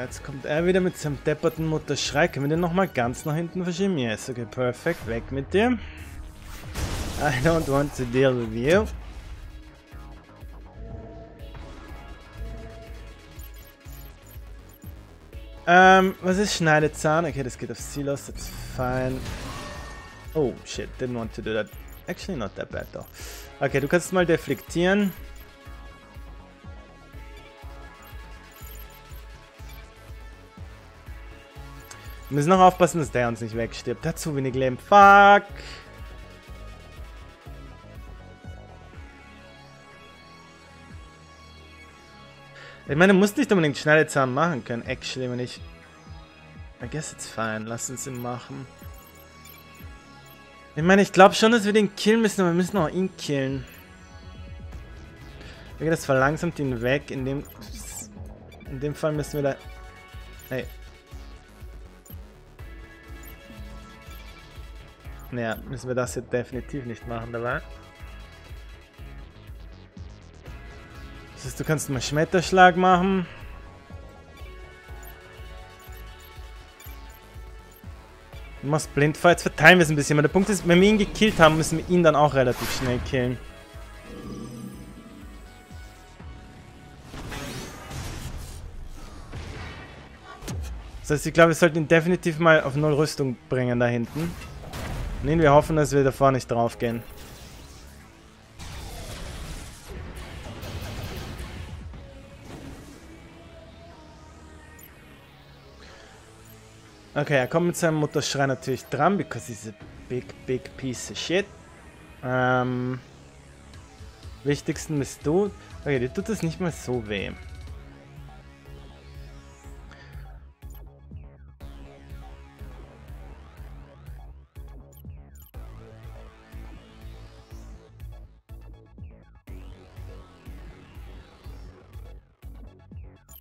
Jetzt kommt er wieder mit seinem depperten Mutterschrei. Können wir den nochmal ganz nach hinten verschieben? Yes, okay, perfekt. Weg mit dir. I don't want to deal with you. Ähm, was ist Schneidezahn? Okay, das geht auf Ziel aus, that's fine. Oh, shit, didn't want to do that. Actually not that bad, though. Okay, du kannst mal deflektieren. Wir müssen noch aufpassen, dass der uns nicht wegstirbt. Der hat zu wenig Leben. Fuck! Ich meine, du musst nicht unbedingt Schneidezahn machen können. Actually, wenn ich... I guess it's fine. Lass uns ihn machen. Ich meine, ich glaube schon, dass wir den killen müssen, aber wir müssen auch ihn killen. Okay, das verlangsamt ihn weg. In dem... In dem Fall müssen wir da... Hey... Naja, müssen wir das jetzt definitiv nicht machen dabei. Das heißt, du kannst mal Schmetterschlag machen. Du machst Blindfall, jetzt verteilen wir es ein bisschen. Aber der Punkt ist, wenn wir ihn gekillt haben, müssen wir ihn dann auch relativ schnell killen. Das heißt, ich glaube, wir sollten ihn definitiv mal auf null Rüstung bringen da hinten. Nein, wir hoffen, dass wir davor nicht drauf gehen. Okay, er kommt mit seinem Mutterschrei natürlich dran, because he's a big, big piece of shit. Ähm, wichtigsten bist du. Okay, dir tut das nicht mal so weh.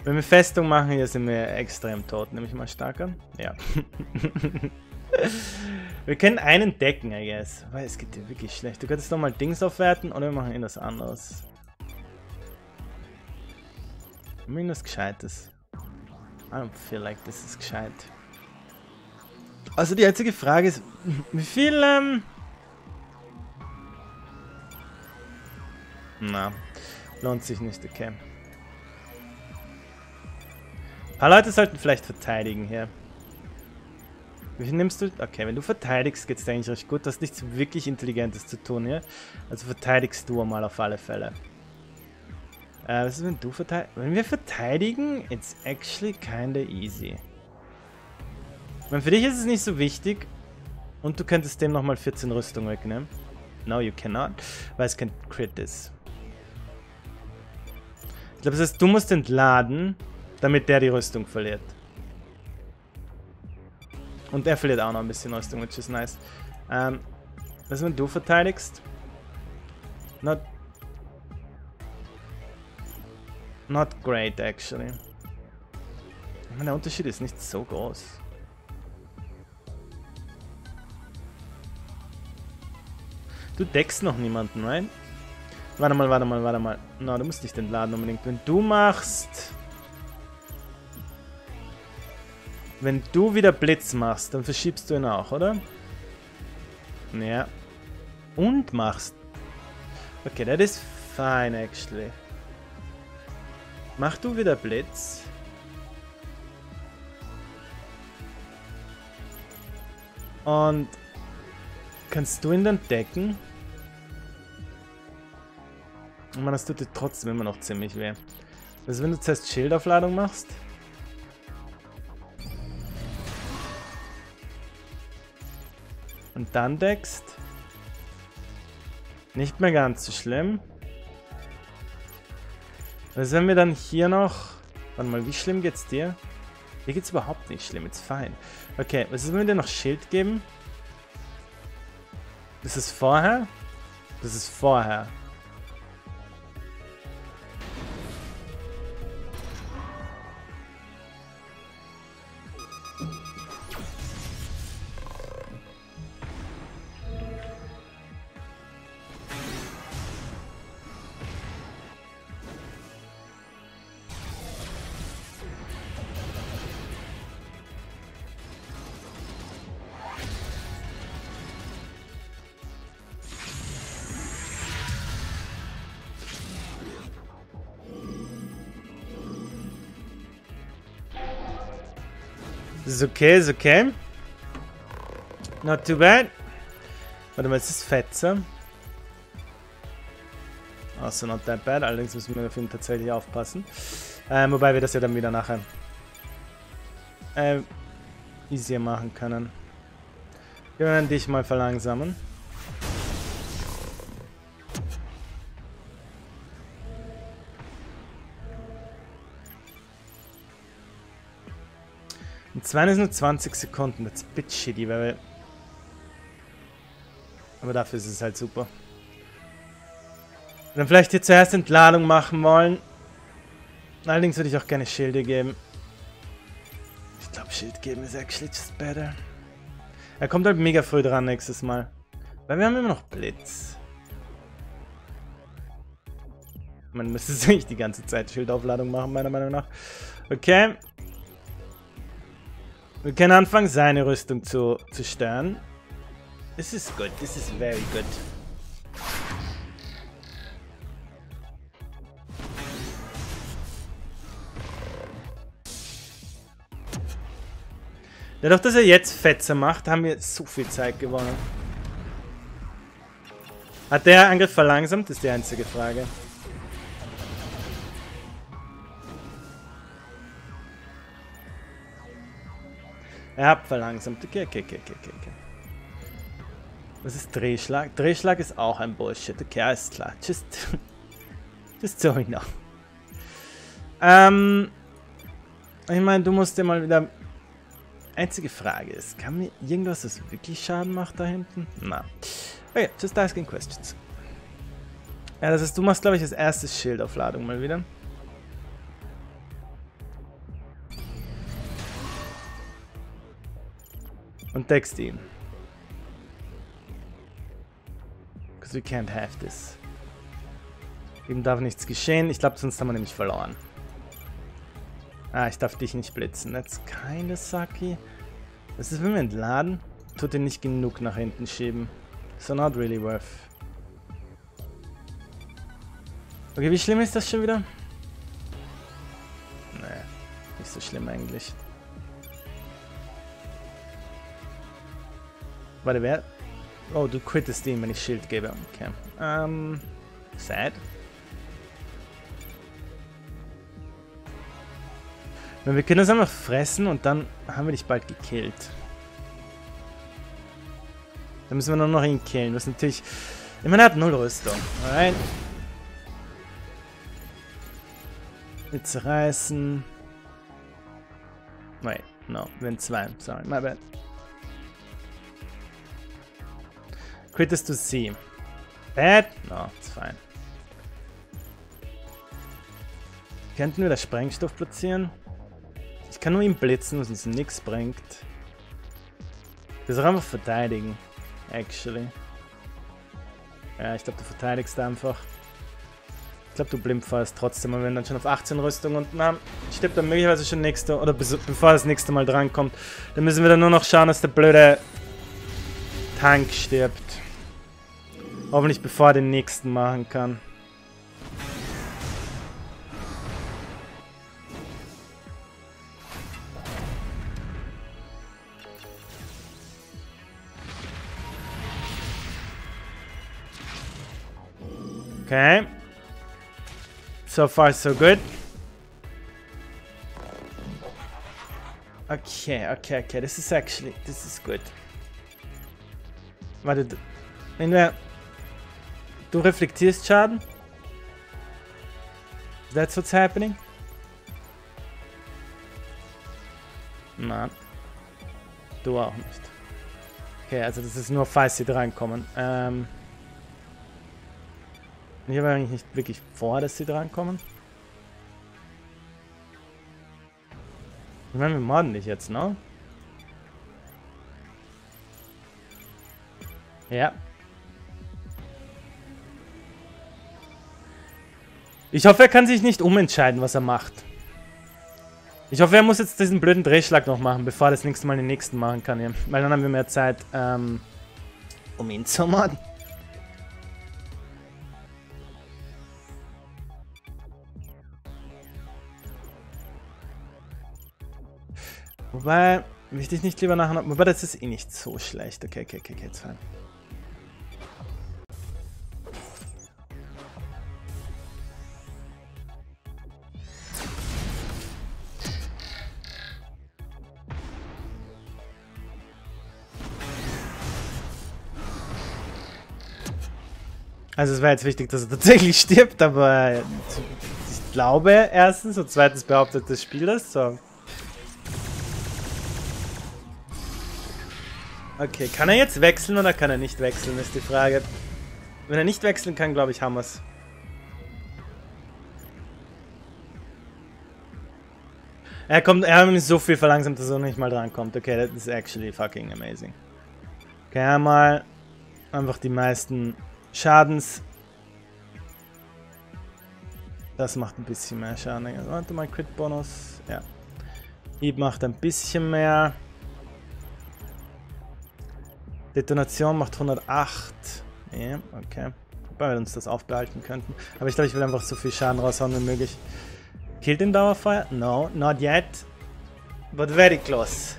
Wenn wir Festung machen, hier sind wir extrem tot. Nehme ich mal stark an? Ja. Wir können einen decken, I guess. Weil es geht dir wirklich schlecht. Du könntest nochmal Dings aufwerten oder wir machen irgendwas anderes. Minus Gescheites. I don't feel like this is gescheit. Also die einzige Frage ist, wie viel, ähm... na, lohnt sich nicht, okay. Ein paar Leute sollten vielleicht verteidigen hier. Wie viel nimmst du? Okay, wenn du verteidigst, geht es eigentlich recht gut. Du hast nichts wirklich Intelligentes zu tun hier. Also verteidigst du mal auf alle Fälle. Äh, was ist, wenn du verteidigst? Wenn wir verteidigen, it's actually kinda easy. Ich meine, für dich ist es nicht so wichtig. Und du könntest dem nochmal vierzehn Rüstung wegnehmen. No, you cannot. Weil es kein Crit ist. Ich glaube, das heißt, du musst entladen, damit der die Rüstung verliert. Und er verliert auch noch ein bisschen Rüstung, which is nice. Ähm, was, wenn du verteidigst? Not... Not great, actually. Ich meine, der Unterschied ist nicht so groß. Du deckst noch niemanden, right? Warte mal, warte mal, warte mal. No, du musst nicht den Laden unbedingt. Wenn du machst... Wenn du wieder Blitz machst, dann verschiebst du ihn auch, oder? Ja. Und machst. Okay, that is fine, actually. Mach du wieder Blitz. Und kannst du ihn dann decken? Ich meine, das tut dir trotzdem immer noch ziemlich weh. Also wenn du zuerst Schildaufladung machst? Und dann deckst. Nicht mehr ganz so schlimm. Was, wenn wir dann hier noch... Warte mal, wie schlimm geht's dir? Dir geht's überhaupt nicht schlimm, it's fine. Okay, was ist, wenn wir dir noch Schild geben? Das ist vorher? Das ist vorher. Ist okay, ist okay. Not too bad. Warte mal, es ist fetzer. Also not that bad. Allerdings müssen wir auf ihn tatsächlich aufpassen. Ähm, wobei wir das ja dann wieder nachher ähm, easier machen können. Wir werden dich mal verlangsamen. Zwei ist nur zwanzig Sekunden, that's a bit shitty, weil wir... Aber dafür ist es halt super. Dann vielleicht hier zuerst Entladung machen wollen. Allerdings würde ich auch gerne Schilde geben. Ich glaube, Schild geben ist actually just better. Er kommt halt mega früh dran nächstes Mal. Weil wir haben immer noch Blitz. Man müsste es eigentlich die ganze Zeit Schildaufladung machen, meiner Meinung nach. Okay. Wir können anfangen, seine Rüstung zu zerstören. This is good, this is very good. Dadurch, dass er jetzt Fetzer macht, haben wir so viel Zeit gewonnen. Hat der Angriff verlangsamt? Das ist die einzige Frage. Er hat verlangsamt. Okay, okay, okay, okay, okay. Was ist Drehschlag? Drehschlag ist auch ein Bullshit. Okay, alles klar. Just, just so enough. Ähm, ich meine, du musst dir mal wieder... Einzige Frage ist, kann mir irgendwas, das wirklich Schaden macht da hinten? Na. Okay, just asking questions. Ja, das ist, du machst, glaube ich, das erste Schildaufladung mal wieder. Und deckst ihn. Because we can't have this. Ihm darf nichts geschehen. Ich glaube, sonst haben wir nämlich verloren. Ah, ich darf dich nicht blitzen. That's kinda sucky. Das ist, wenn wir entladen, tut ihn nicht genug nach hinten schieben. So not really worth. Okay, wie schlimm ist das schon wieder? Nee, nicht so schlimm eigentlich. Warte, wer... Oh, du quittest ihn, wenn ich Schild gebe. Okay. Ähm... Um, sad. Wir können das einfach fressen und dann haben wir dich bald gekillt. Dann müssen wir nur noch ihn killen. Das ist natürlich... Ich meine, er hat null Rüstung. Alright. Wir zerreißen... Wait, no. Wir sind zwei. Sorry, my bad. Crittest du sie? Bad? No, it's fine. Könnten wir das Sprengstoff platzieren? Ich kann nur ihn blitzen, was uns nichts bringt. Wir sollen einfach verteidigen. Actually. Ja, ich glaube, du verteidigst einfach. Ich glaube, du blimpfeierst trotzdem. Und wenn wir dann schon auf achtzehn Rüstung unten haben, stirbt dann möglicherweise schon nächste. Oder bevor das nächste Mal drankommt, dann müssen wir dann nur noch schauen, dass der blöde Tank stirbt. Hoffentlich bevor er den nächsten machen kann. Okay. So far so good. Okay, okay, okay. This is actually, this is good. Warte, wenn wir... Du reflektierst Schaden? That's what's happening? Nein. Du auch nicht. Okay, also das ist nur, falls sie drankommen. Ähm... Ich habe eigentlich nicht wirklich vor, dass sie drankommen. Ich meine, wir morden dich jetzt, ne? Ja. Ich hoffe, er kann sich nicht umentscheiden, was er macht. Ich hoffe, er muss jetzt diesen blöden Drehschlag noch machen, bevor er das nächste Mal den nächsten machen kann. Ja. Weil dann haben wir mehr Zeit, ähm, um ihn zu morden. Wobei, will ich dich nicht lieber nachher... Wobei, das ist eh nicht so schlecht. Okay, okay, okay, okay, jetzt rein. Also es wäre jetzt wichtig, dass er tatsächlich stirbt, aber ich glaube erstens und zweitens behauptet das Spiel das, so... Okay, kann er jetzt wechseln oder kann er nicht wechseln, ist die Frage. Wenn er nicht wechseln kann, glaube ich, haben wir es. Er kommt, er hat mich so viel verlangsamt, dass er nicht mal drankommt. Okay, das ist actually fucking amazing. Okay, einmal einfach die meisten Schadens. Das macht ein bisschen mehr Schaden. Warte mal, Crit-Bonus. Ja. Hieb macht ein bisschen mehr. Detonation macht hundertacht. Ja, okay. Wobei wir uns das aufbehalten könnten. Aber ich glaube, ich will einfach so viel Schaden raushauen wie möglich. Killt den Dauerfeuer? No, not yet. But very close.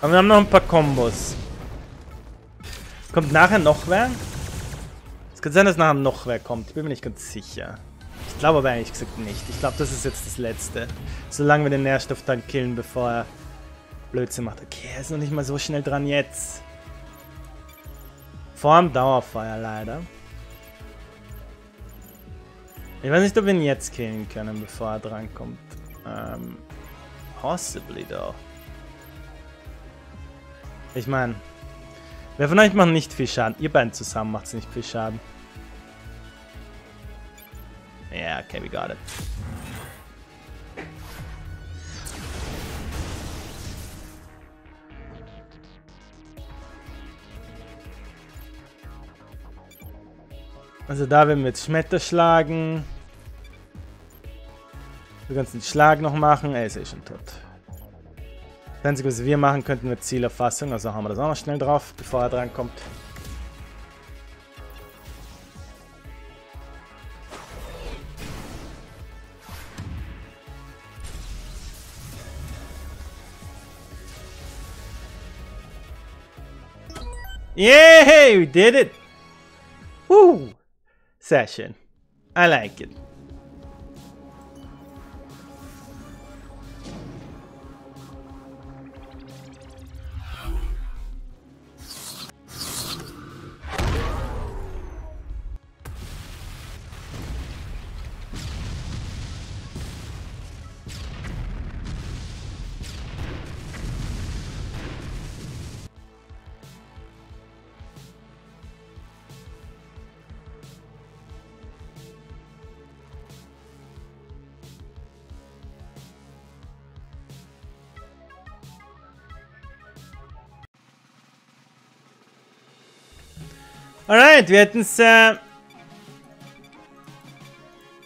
Aber wir haben noch ein paar Kombos. Kommt nachher noch wer? Es kann sein, dass nachher noch wer kommt. Ich bin mir nicht ganz sicher. Ich Ich glaube aber ehrlich gesagt nicht. Ich glaube, das ist jetzt das Letzte. Solange wir den Nährstoff dann killen, bevor er Blödsinn macht. Okay, er ist noch nicht mal so schnell dran jetzt. Vorm Dauerfeuer leider. Ich weiß nicht, ob wir ihn jetzt killen können, bevor er drankommt. Ähm, possibly though. Ich meine, wer von euch macht nicht viel Schaden? Ihr beiden zusammen macht es nicht viel Schaden. Ja, yeah, okay, we got it. Also da werden wir jetzt Schmetter schlagen. Wir können den Schlag noch machen. Er ist eh schon tot. Das Einzige, was wir machen könnten, wir Zielerfassung. Also haben wir das auch noch schnell drauf, bevor er drankommt. Yay! We did it! Woo! Sehr schön. I like it. Alright, wir hätten es äh,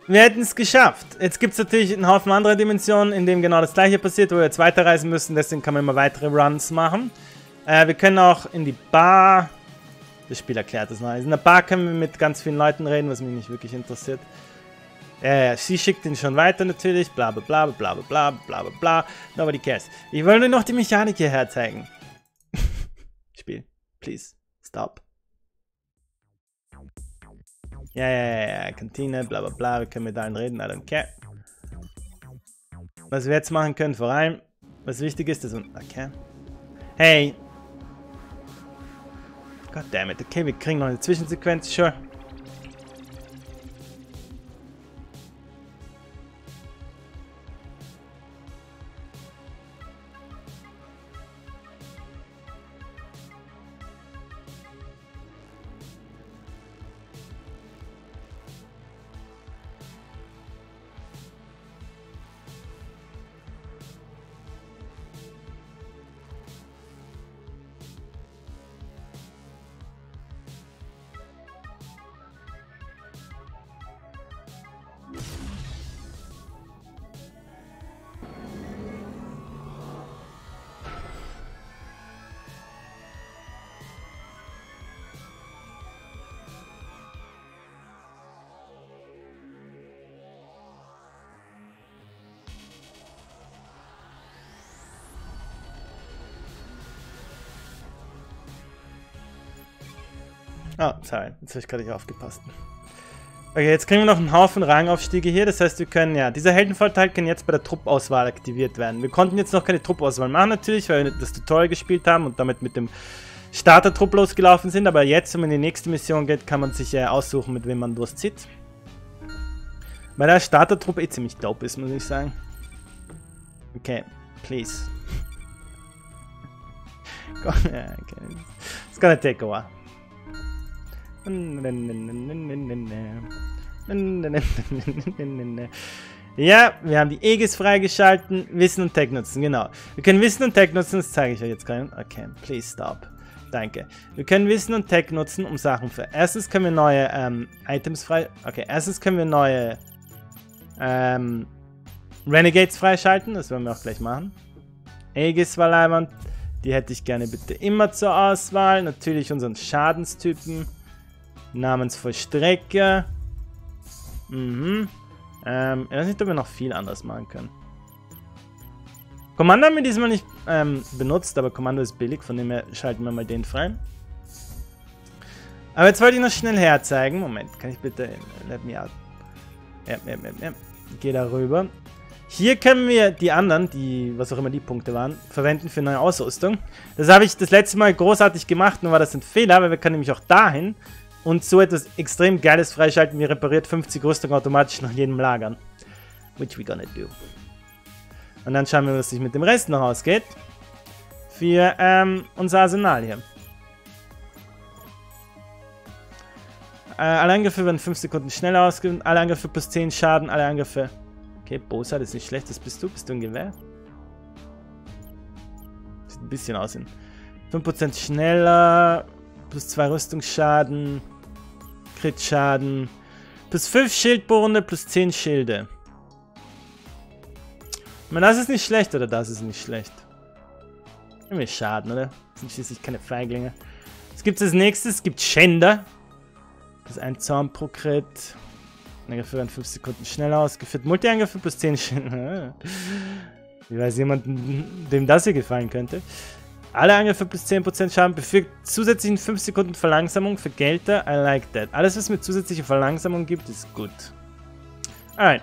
wir hätten es geschafft. Jetzt gibt es natürlich einen Haufen anderer Dimensionen, in denen genau das gleiche passiert, wo wir jetzt weiterreisen müssen. Deswegen kann man immer weitere Runs machen. Äh, wir können auch in die Bar. Das Spiel erklärt das mal. In der Bar können wir mit ganz vielen Leuten reden, was mich nicht wirklich interessiert. Äh, sie schickt ihn schon weiter natürlich. Bla bla bla bla bla bla bla bla. Nobody cares. Ich wollte nur noch die Mechanik hierher zeigen. Spiel, please, stop. Ja, ja, ja, ja, Kantine, bla bla bla, wir können mit allen reden, I don't care. Was wir jetzt machen können, vor allem, was wichtig ist, dass wir... Okay. Hey! Goddammit, okay, wir kriegen noch eine Zwischensequenz, sure. Oh, sorry, jetzt habe ich gerade nicht aufgepasst. Okay, jetzt kriegen wir noch einen Haufen Rangaufstiege hier, das heißt, wir können, ja, dieser Heldenvorteil kann jetzt bei der Truppauswahl aktiviert werden. Wir konnten jetzt noch keine Truppauswahl machen natürlich, weil wir das Tutorial gespielt haben und damit mit dem Startertrupp losgelaufen sind, aber jetzt, wenn man in die nächste Mission geht, kann man sich äh, aussuchen, mit wem man loszieht. Weil der Startertrupp eh ziemlich dope ist, muss ich sagen. Okay, please. Okay, it's gonna take a while. Ja, wir haben die Aegis freigeschalten. Wissen und Tech nutzen, genau. Wir können Wissen und Tech nutzen, das zeige ich euch jetzt gerade. Okay, please stop. Danke. Wir können Wissen und Tech nutzen, um Sachen für... Erstens können wir neue ähm, Items frei... Okay, erstens können wir neue ähm, Renegades freischalten. Das werden wir auch gleich machen. Aegis war leiwand. Die hätte ich gerne bitte immer zur Auswahl. Natürlich unseren Schadenstypen. Namensvollstrecker. Mhm. Ähm, ich weiß nicht, ob wir noch viel anderes machen können. Kommando haben wir diesmal nicht ähm, benutzt, aber Kommando ist billig, von dem her schalten wir mal den frei. Aber jetzt wollte ich noch schnell herzeigen. Moment, kann ich bitte... Let me out. Ja, ja, ja, ja. Geh da rüber. Hier können wir die anderen, die, was auch immer die Punkte waren, verwenden für neue Ausrüstung. Das habe ich das letzte Mal großartig gemacht, nur war das ein Fehler, weil wir können nämlich auch dahin und so etwas extrem Geiles freischalten, wie repariert fünfzig Rüstung automatisch nach jedem Lagern. Which we gonna do. Und dann schauen wir, was sich mit dem Rest noch ausgeht. Für ähm, unser Arsenal hier. Äh, alle Angriffe werden fünf Sekunden schneller ausgeführt, alle Angriffe plus zehn Schaden, alle Angriffe... Okay, Bosa, das ist nicht schlecht. Das bist du. Bist du ein Gewehr? Sieht ein bisschen aus. fünf Prozent schneller. Plus zwei Rüstungsschaden. Crit-Schaden. Plus fünf Schild pro Runde. Plus zehn Schilde. Man, das ist nicht schlecht, oder? Das ist nicht schlecht. Irgendwie Schaden, oder? Das sind schließlich keine Feiglinge. Was gibt es als nächstes? Es gibt Schänder. Das ist ein Zorn pro Crit. Angriffe werden fünf Sekunden schneller ausgeführt. Multi-Angriffe plus zehn Schilde. Wie weiß jemand, dem das hier gefallen könnte. Alle Angriffe plus zehn Prozent Schaden befügt zusätzlichen fünf Sekunden Verlangsamung für Gelder. I like that. Alles, was mit zusätzlicher Verlangsamung gibt, ist gut. Alright.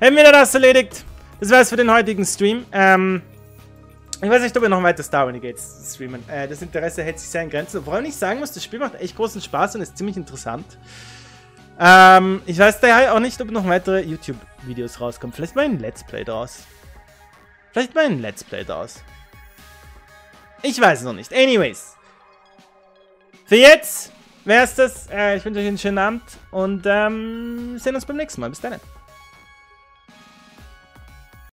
Hätten wir das erledigt. Das war's für den heutigen Stream. Ähm, ich weiß nicht, ob wir noch weiter Star Renegades streamen. Äh, das Interesse hält sich sehr in Grenzen. Obwohl ich sagen muss, das Spiel macht echt großen Spaß und ist ziemlich interessant. Ähm, ich weiß daher auch nicht, ob noch weitere YouTube-Videos rauskommen. Vielleicht mal ein Let's Play draus. Vielleicht mal ein Let's Play draus. Ich weiß es noch nicht. Anyways. Für jetzt wäre es das. Äh, ich wünsche euch einen schönen Abend und ähm, sehen uns beim nächsten Mal. Bis dann.